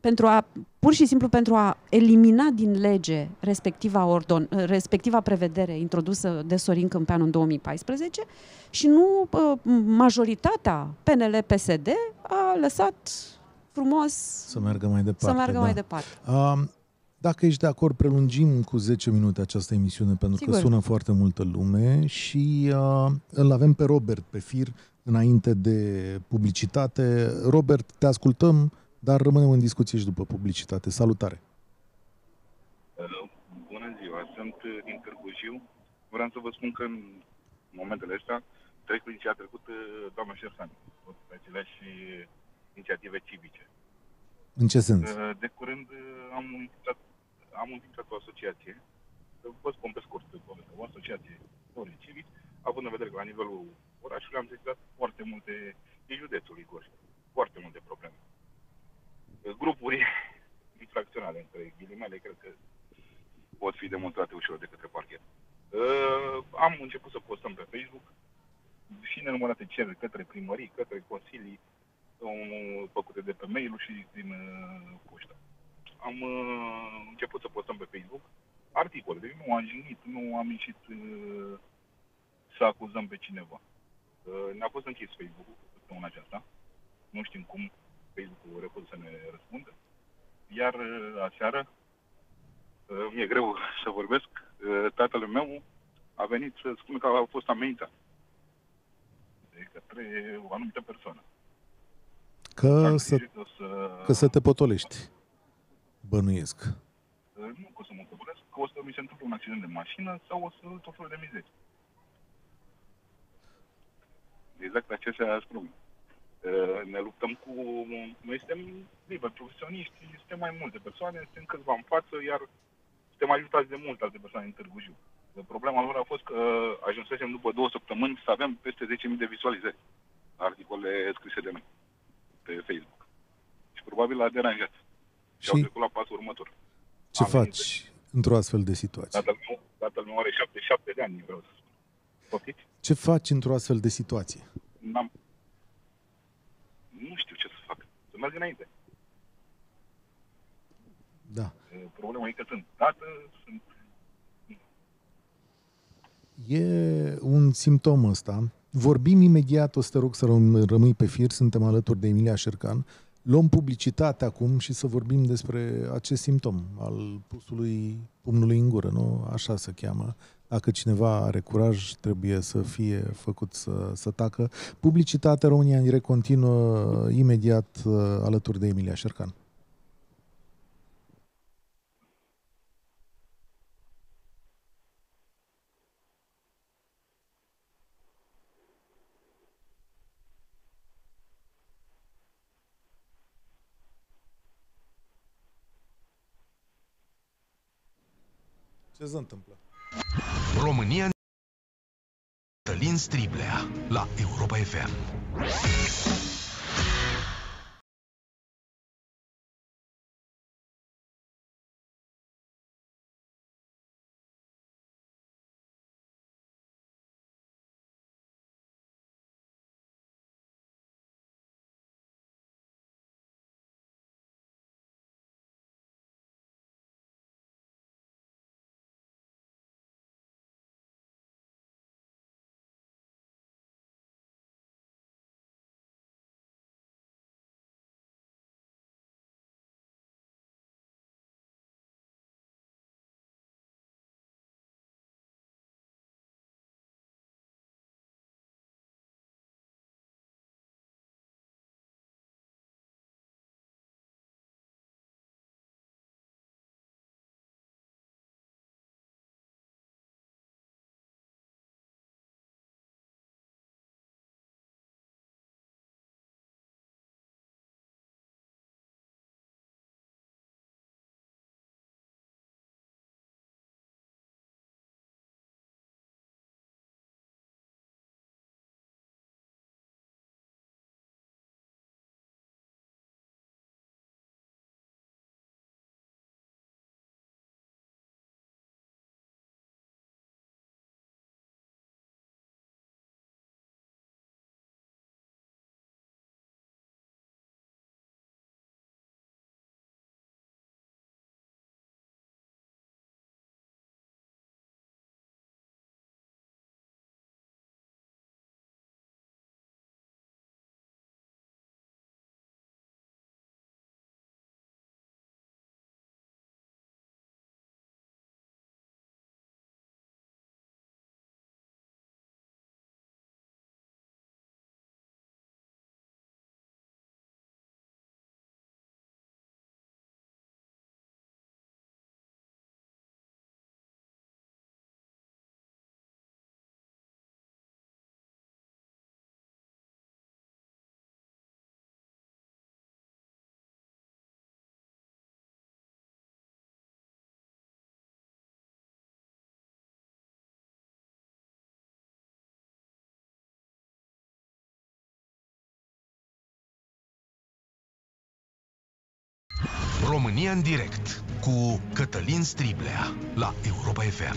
pentru a pur și simplu pentru a elimina din lege respectiva, ordon, respectiva prevedere introdusă de Sorin Câmpeanu în două mii paisprezece și nu majoritatea P N L P S D a lăsat frumos să meargă mai departe. Să meargă da. mai departe. Dacă ești de acord, prelungim cu zece minute această emisiune pentru Sigur. că sună foarte multă lume și îl avem pe Robert pe fir înainte de publicitate. Robert, te ascultăm, dar rămânem în discuție și după publicitate. Salutare! Bună ziua! Sunt din Târgu Jiu. Vreau să vă spun că în momentele astea trec prin ce a trecut doamna Șercan, tot pe și inițiative civice. În ce sens? De curând am invitat, am invitat o asociație, vă spun pe scurt, o asociație civic, având în vedere că la nivelul orașului am sesizat foarte multe de județul Igor, foarte multe probleme. grupuri infracționale, între ghilimele, cred că pot fi demonstrate ușor de către parchet. Uh, am început să postăm pe Facebook și nenumărate cereri către primării, către consilii, um, făcute de pe mail-ul și din uh, poștă. Am uh, început să postăm pe Facebook articole, deci nu am jignit, nu am ieșit uh, să acuzăm pe cineva. Uh, ne-a fost închis Facebook-ul săptămâna aceasta, nu știm cum Facebook-ul refuză să ne răspundă. Iar uh, aseară, uh, mi-e greu să vorbesc, uh, tatăl meu a venit să spună că a fost amenințat de către o anumită persoană. Că să, să... că să te potolești, bănuiesc. Uh, nu că o să mă potolești, că o să mi se întâmplă un accident de mașină sau o să tot felul de mizerii. Exact acestea spun. Ne luptăm cu... Noi suntem liberi, profesioniști, suntem mai multe persoane, suntem câțiva în față, iar suntem ajutați de multe alte persoane în Târgu Jiu. Problema lor a fost că ajunsesem după două săptămâni să avem peste zece mii de vizualizări articole scrise de noi pe Facebook. Și probabil l-a deranjat. Și, și au trecut la pasul următor. Ce Am faci de... într-o astfel de situație? Tatăl meu, tatăl meu are șaptezeci și șapte de ani, vreau să spun. Poftiți? Ce faci într-o astfel de situație? N-am... Nu știu ce să fac. Să merg înainte. Da. Problema e că sunt tată, sunt... E un simptom ăsta. Vorbim imediat, o să te rog să rămâi pe fir, suntem alături de Emilia Șercan. Luăm publicitate acum și să vorbim despre acest simptom al pusului pumnului în gură, nu? Așa se cheamă. Dacă cineva are curaj, trebuie să fie făcut să, să tacă. Publicitatea România în Direct continuă imediat alături de Emilia Șercan. Ce se întâmplă? România în Cătălin Striblea la Europa F M. România în direct cu Cătălin Striblea la Europa F M.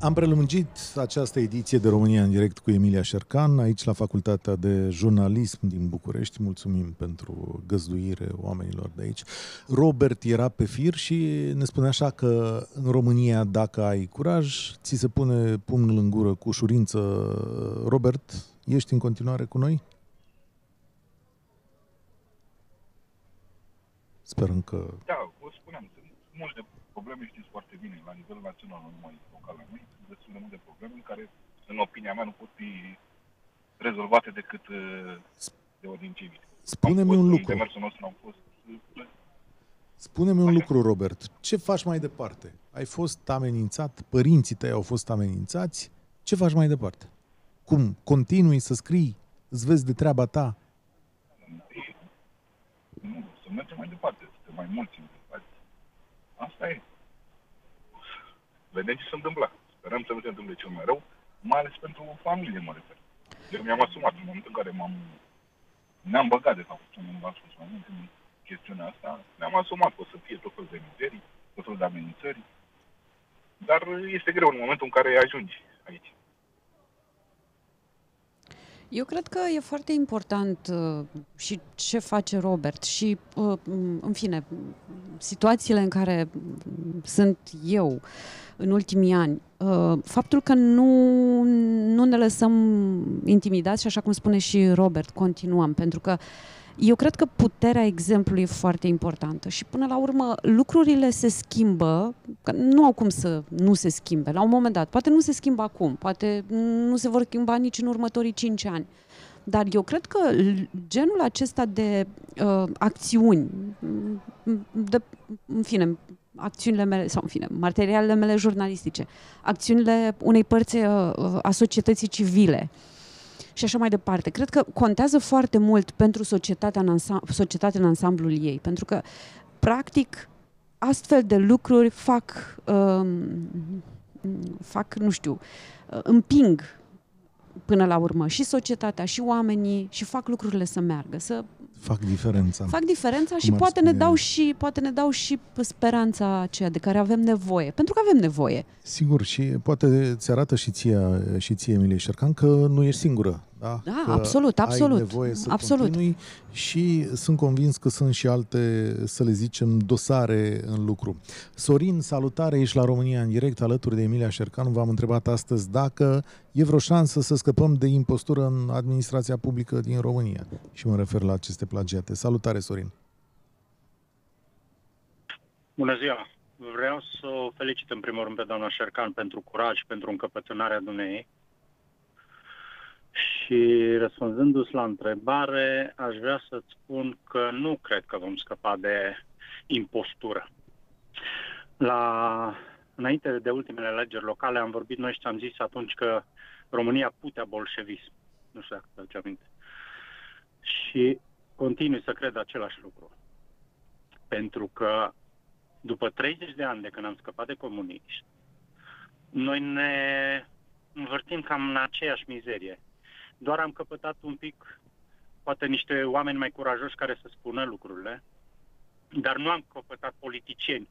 Am prelungit această ediție de România în direct cu Emilia Șercan, aici la Facultatea de Jurnalism din București. Mulțumim pentru găzduire oamenilor de aici. Robert era pe fir și ne spune așa că în România, dacă ai curaj, ți se pune pumnul în gură cu ușurință. Robert, ești în continuare cu noi? Sperăm că... Da, o spuneam, sunt multe probleme, știți foarte bine, la nivel național, nu numai local, la noi, sunt destul de multe probleme care, în opinia mea, nu pot fi rezolvate decât de ordin civic. Spune-mi un lucru. Demersul nostru am fost... Spune-mi un lucru, Robert. Ce faci mai departe? Ai fost amenințat, părinții tăi au fost amenințați, ce faci mai departe? Cum? Continui să scrii? Îți vezi de treaba ta? Nu. Mergem mai departe, suntem mai mulți implicați. Asta e. Vedem ce se întâmplă. Sperăm să nu se întâmple cel mai rău, mai ales pentru o familie, mă refer. Eu mi-am asumat în momentul în care m-am... Ne-am băgat, de fapt, nu v-am spus mai mult în chestiunea asta. Ne-am asumat că o să fie tot felul de mizerii, tot felul de amenințări. Dar este greu în momentul în care ajungi aici. Eu cred că e foarte important uh, și ce face Robert și, uh, în fine, situațiile în care sunt eu în ultimii ani. Uh, faptul că nu, nu ne lăsăm intimidați și, așa cum spune și Robert, continuăm, pentru că eu cred că puterea exemplului e foarte importantă și, până la urmă, lucrurile se schimbă, că nu au cum să nu se schimbe la un moment dat. Poate nu se schimbă acum, poate nu se vor schimba nici în următorii cinci ani. Dar eu cred că genul acesta de uh, acțiuni, de, în fine, acțiunile mele, sau în fine, materialele mele jurnalistice, acțiunile unei părți uh, a societății civile, și așa mai departe. Cred că contează foarte mult pentru societatea în, ansam- societatea în ansamblul ei, pentru că, practic, astfel de lucruri fac, uh, fac, nu știu, împing până la urmă și societatea, și oamenii, și fac lucrurile să meargă, să... Fac diferența. Fac diferența și poate ne, dau și poate ne dau și speranța aceea de care avem nevoie. Pentru că avem nevoie. Sigur, și poate ți arată și ție, și ție Emilia Șercan, că nu ești singură. Da, da absolut, absolut. Ai nevoie să absolut. continui și sunt convins că sunt și alte, să le zicem, dosare în lucru. Sorin, salutare, ești la România în direct alături de Emilia Șercan. V-am întrebat astăzi dacă e vreo șansă să scăpăm de impostură în administrația publică din România. Și mă refer la aceste plagiate. Salutare, Sorin! Bună ziua! Vreau să o felicit în primul rând pe doamna Șercan pentru curaj, pentru încăpățânarea dumneei. Și răspunzându-ți la întrebare, aș vrea să-ți spun că nu cred că vom scăpa de impostură. La... Înainte de ultimele alegeri locale am vorbit noi și am zis atunci că România putea bolșevism. Nu știu dacă te aduci aminte. Și continui să cred același lucru. Pentru că după treizeci de ani de când am scăpat de comuniști, noi ne învârtim cam în aceeași mizerie. Doar am căpătat un pic, poate niște oameni mai curajoși care să spună lucrurile, dar nu am căpătat politicieni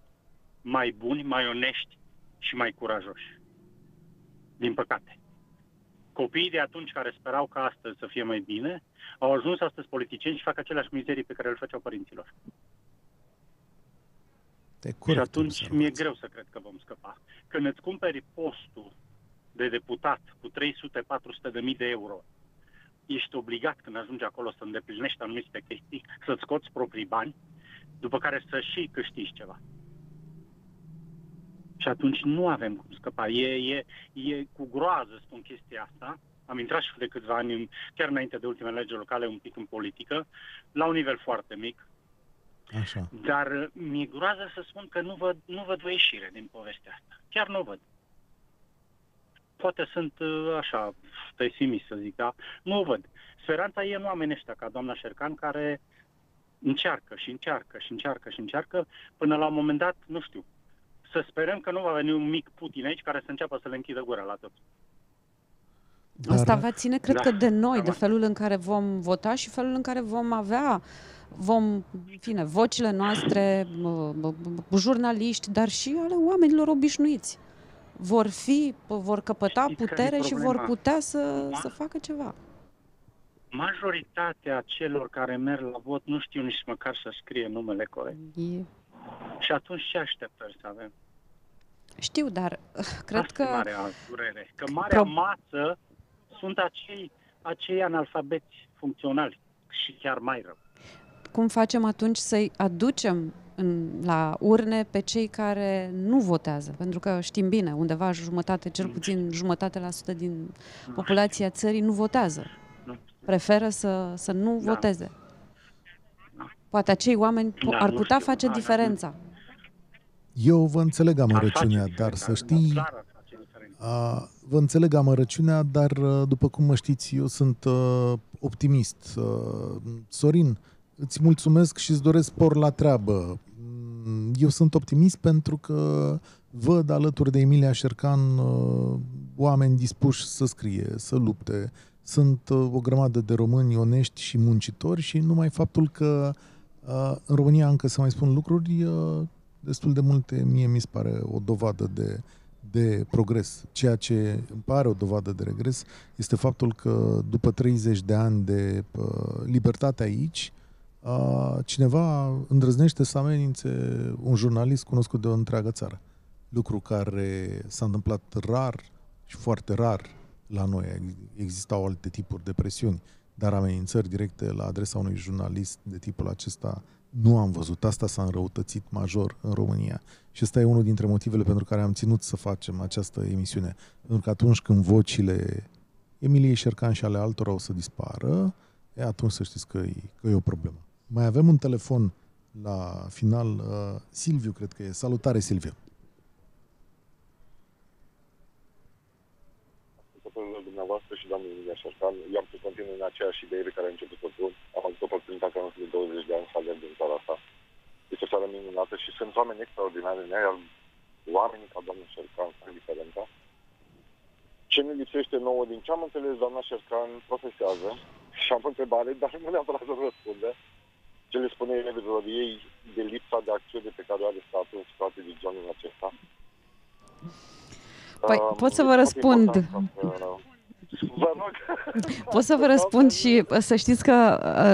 mai buni, mai onești și mai curajoși. Din păcate. Copiii de atunci care sperau ca astăzi să fie mai bine, au ajuns astăzi politicieni și fac aceleași mizerii pe care le făceau părinților. Și atunci mi-e greu să cred că vom scăpa. Când îți cumperi postul de deputat cu trei sute patru sute de mii de euro, ești obligat când ajungi acolo să îndeplinești anumite chestii, să-ți scoți proprii bani, după care să și câștigi ceva. Și atunci nu avem cum scăpa. E, e, e cu groază, spun chestia asta. Am intrat și de câțiva ani, chiar înainte de ultimele alegeri locale, un pic în politică, la un nivel foarte mic. Așa. Dar mi-e groază să spun că nu văd, nu văd o ieșire din povestea asta. Chiar nu o văd. Poate sunt așa, pesimist să zic, dar nu o văd. Speranța e în oamenii ăștia, ca doamna Șercan, care încearcă și încearcă și încearcă și încearcă, până la un moment dat, nu știu, să sperăm că nu va veni un mic Putin aici care să înceapă să le închidă gura la tot. Dar... Asta va ține, cred da, că, de noi, da, de felul în care vom vota și felul în care vom avea vom, în fine, vocile noastre, jurnaliști, dar și ale oamenilor obișnuiți, vor fi, vor căpăta putere și vor putea să, să facă ceva. Majoritatea celor care merg la vot nu știu nici măcar să scrie numele corect. E... Și atunci ce așteptări să avem? Știu, dar cred Asta că... Marea durere. Că marea Pro... masă sunt acei, acei analfabeți funcționali și chiar mai rău. Cum facem atunci să-i aducem în, la urne pe cei care nu votează? Pentru că știm bine, undeva jumătate, cel puțin jumătate la sută din populația țării nu votează. Preferă să, să nu da. voteze. Poate acei oameni da, ar putea știu, face da, diferența. Eu vă înțeleg amărăciunea, dar să știi... A, vă înțeleg amărăciunea, dar după cum mă știți, eu sunt uh, optimist. Uh, Sorin, îți mulțumesc și îți doresc spor la treabă. Eu sunt optimist pentru că văd alături de Emilia Șercan uh, oameni dispuși să scrie, să lupte. Sunt o grămadă de români onești și muncitori și numai faptul că uh, în România încă se mai spun lucruri uh, destul de multe, mie mi se pare o dovadă de, de progres. Ceea ce îmi pare o dovadă de regres este faptul că după treizeci de ani de uh, libertate aici, uh, cineva îndrăznește să amenințe un jurnalist cunoscut de o întreagă țară. Lucru care s-a întâmplat rar și foarte rar la noi. Existau alte tipuri de presiuni, dar amenințări directe la adresa unui jurnalist de tipul acesta nu am văzut. Asta s-a înrăutățit major în România. Și ăsta e unul dintre motivele pentru care am ținut să facem această emisiune. Pentru că atunci când vocile Emiliei Șercan și ale altora o să dispară, e, atunci să știți că e, că e o problemă. Mai avem un telefon la final. Uh, Silviu, cred că e. Salutare, Silviu! Dumneavoastră și doamna Emilia Șercan, eu am să continui în aceeași idee pe care am început-o cu. Am avut oportunitatea noastră de douăzeci de ani să alerg din țara asta. Deci o țară minunată și sunt oameni extraordinari în ea, iar oamenii ca doamna Șercan sunt diferența. Ce ne lipsește nouă, din ce am înțeles, doamna Șercan profesează și am întrebare, dar nu neapărat să răspunde. Ce le spune elevilor ei de lipsa de acțiune pe care o are statul în situație de genul acesta? Păi, um, pot să vă răspund. Pot să vă răspund și să știți că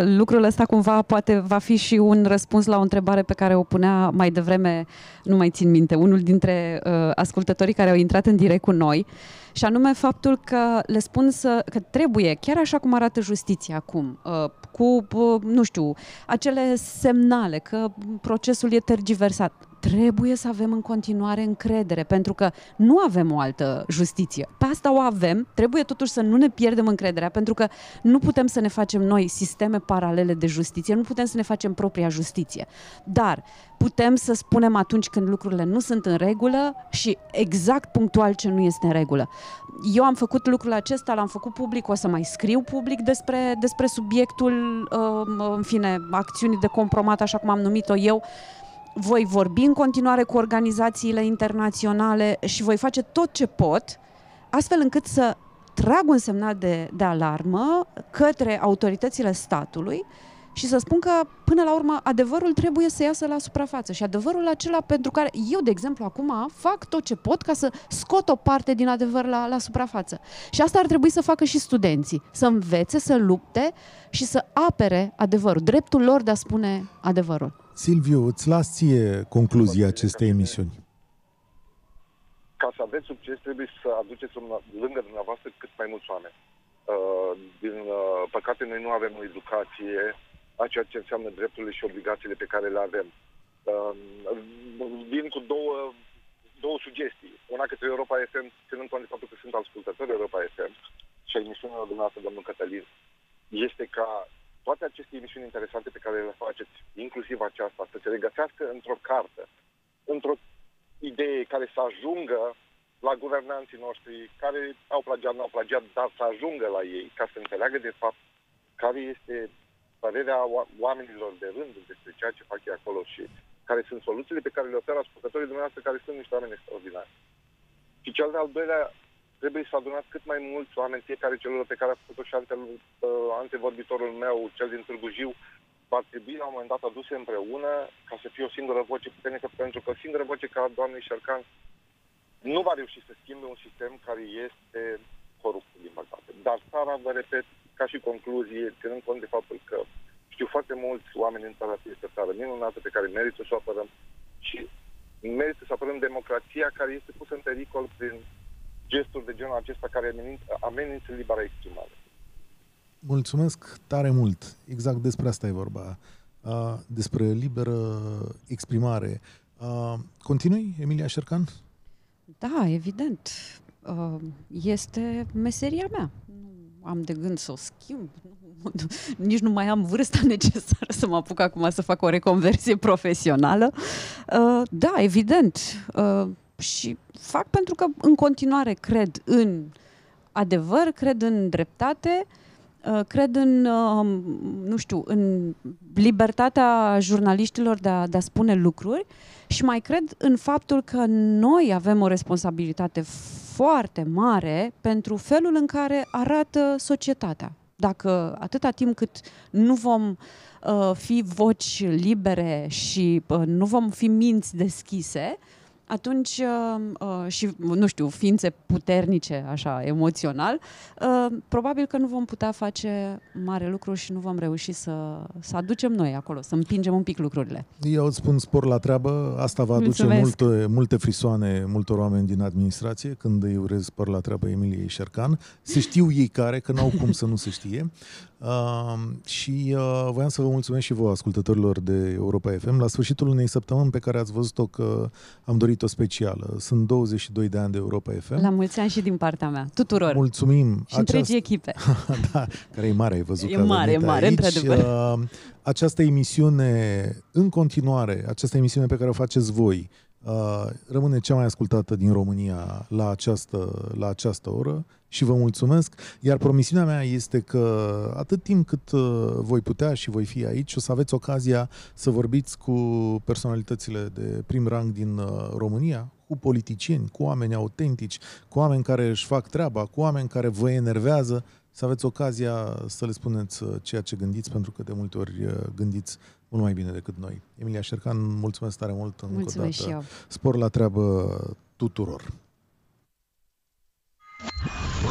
lucrul ăsta cumva poate va fi și un răspuns la o întrebare pe care o punea mai devreme, nu mai țin minte, unul dintre uh, ascultătorii care au intrat în direct cu noi, și anume faptul că le spun să, că trebuie, chiar așa cum arată justiția acum, uh, cu, uh, nu știu, acele semnale că procesul e tergiversat, trebuie să avem în continuare încredere, pentru că nu avem o altă justiție. Pe asta o avem, trebuie totuși să nu ne pierdem încrederea, pentru că nu putem să ne facem noi sisteme paralele de justiție, nu putem să ne facem propria justiție. Dar putem să spunem atunci când lucrurile nu sunt în regulă și exact punctual ce nu este în regulă. Eu am făcut lucrul acesta, l-am făcut public, o să mai scriu public despre, despre subiectul, în fine, acțiunii de compromat, așa cum am numit-o eu. Voi vorbi în continuare cu organizațiile internaționale și voi face tot ce pot, astfel încât să trag un semnal de, de alarmă către autoritățile statului și să spun că, până la urmă, adevărul trebuie să iasă la suprafață. Și adevărul acela pentru care eu, de exemplu, acum fac tot ce pot ca să scot o parte din adevăr la, la suprafață. Și asta ar trebui să facă și studenții, să învețe, să lupte și să apere adevărul, dreptul lor de a spune adevărul. Silviu, îți las ție concluzia acestei emisiuni. Ca să aveți succes, trebuie să aduceți lângă dumneavoastră cât mai mulți oameni. Din păcate, noi nu avem o educație a ceea ce înseamnă drepturile și obligațiile pe care le avem. Vin cu două, două sugestii. Una către Europa F M, ținând cont de faptul că sunt ascultători Europa F M și a emisiunilor dumneavoastră, domnul Cătălin, este ca toate aceste emisiuni interesante pe care le faceți, inclusiv aceasta, să se regăsească într-o carte, într-o idee care să ajungă la guvernanții noștri, care au plagiat, nu au plagiat, dar să ajungă la ei, ca să înțeleagă de fapt care este părerea oamenilor de rând despre ceea ce fac ei acolo și care sunt soluțiile pe care le oferă ascultătorii dumneavoastră, care sunt niște oameni extraordinari. Și cel de-al doilea, trebuie să adunați cât mai mulți oameni, fiecare celor pe care a făcut-o și ante, uh, antevorbitorul meu, cel din Târgu Jiu, va trebui la un moment dat aduse împreună ca să fie o singură voce puternică, pentru că singură voce ca doamnei Șercan nu va reuși să schimbe un sistem care este corupt din păcate. Dar țara, vă repet, ca și concluzie, ținând cont de faptul că știu foarte mulți oameni în țara asta, este o țară minunată pe care merită să o apărăm și merită să apărăm democrația care este pusă în pericol prin gesturi de genul acesta care amenință libera exprimare. Mulțumesc tare mult! Exact despre asta e vorba. Despre liberă exprimare. Continui, Emilia Șercan? Da, evident. Este meseria mea. Nu am de gând să o schimb. Nici nu mai am vârsta necesară să mă apuc acum să fac o reconversie profesională. Da, evident. Și fac pentru că în continuare cred în adevăr, cred în dreptate, cred în, nu știu, în libertatea jurnaliștilor de a, de a spune lucruri și mai cred în faptul că noi avem o responsabilitate foarte mare pentru felul în care arată societatea. Dacă atâta timp cât nu vom uh, fi voci libere și uh, nu vom fi minți deschise, atunci uh, uh, și, nu știu, ființe puternice, așa, emoțional, uh, probabil că nu vom putea face mare lucru și nu vom reuși să, să aducem noi acolo, să împingem un pic lucrurile. Eu îți spun spor la treabă, asta va aduce multe, multe frisoane multor oameni din administrație, când îi urez spor la treabă Emiliei Șercan. Se știu ei care, că n-au cum să nu se știe. Uh, și uh, voiam să vă mulțumesc și vouă, ascultătorilor de Europa F M. La sfârșitul unei săptămâni pe care ați văzut-o că am dorit o specială. Sunt douăzeci și doi de ani de Europa F M. La mulți ani și din partea mea, tuturor. Mulțumim. Și aceast... întregii echipe. Da, care e mare, ai văzut. E că mare, e mare, într-adevăr. Uh, această emisiune, în continuare, această emisiune pe care o faceți voi, uh, rămâne cea mai ascultată din România la această, la această oră. Și vă mulțumesc, iar promisiunea mea este că atât timp cât voi putea și voi fi aici, o să aveți ocazia să vorbiți cu personalitățile de prim rang din România, cu politicieni, cu oameni autentici, cu oameni care își fac treaba, cu oameni care vă enervează, să aveți ocazia să le spuneți ceea ce gândiți, pentru că de multe ori gândiți mult mai bine decât noi. Emilia Șercan, mulțumesc tare mult încă o dată. Și eu. Spor la treabă tuturor!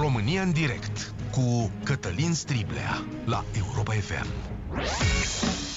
România în direct cu Cătălin Striblea la Europa F M.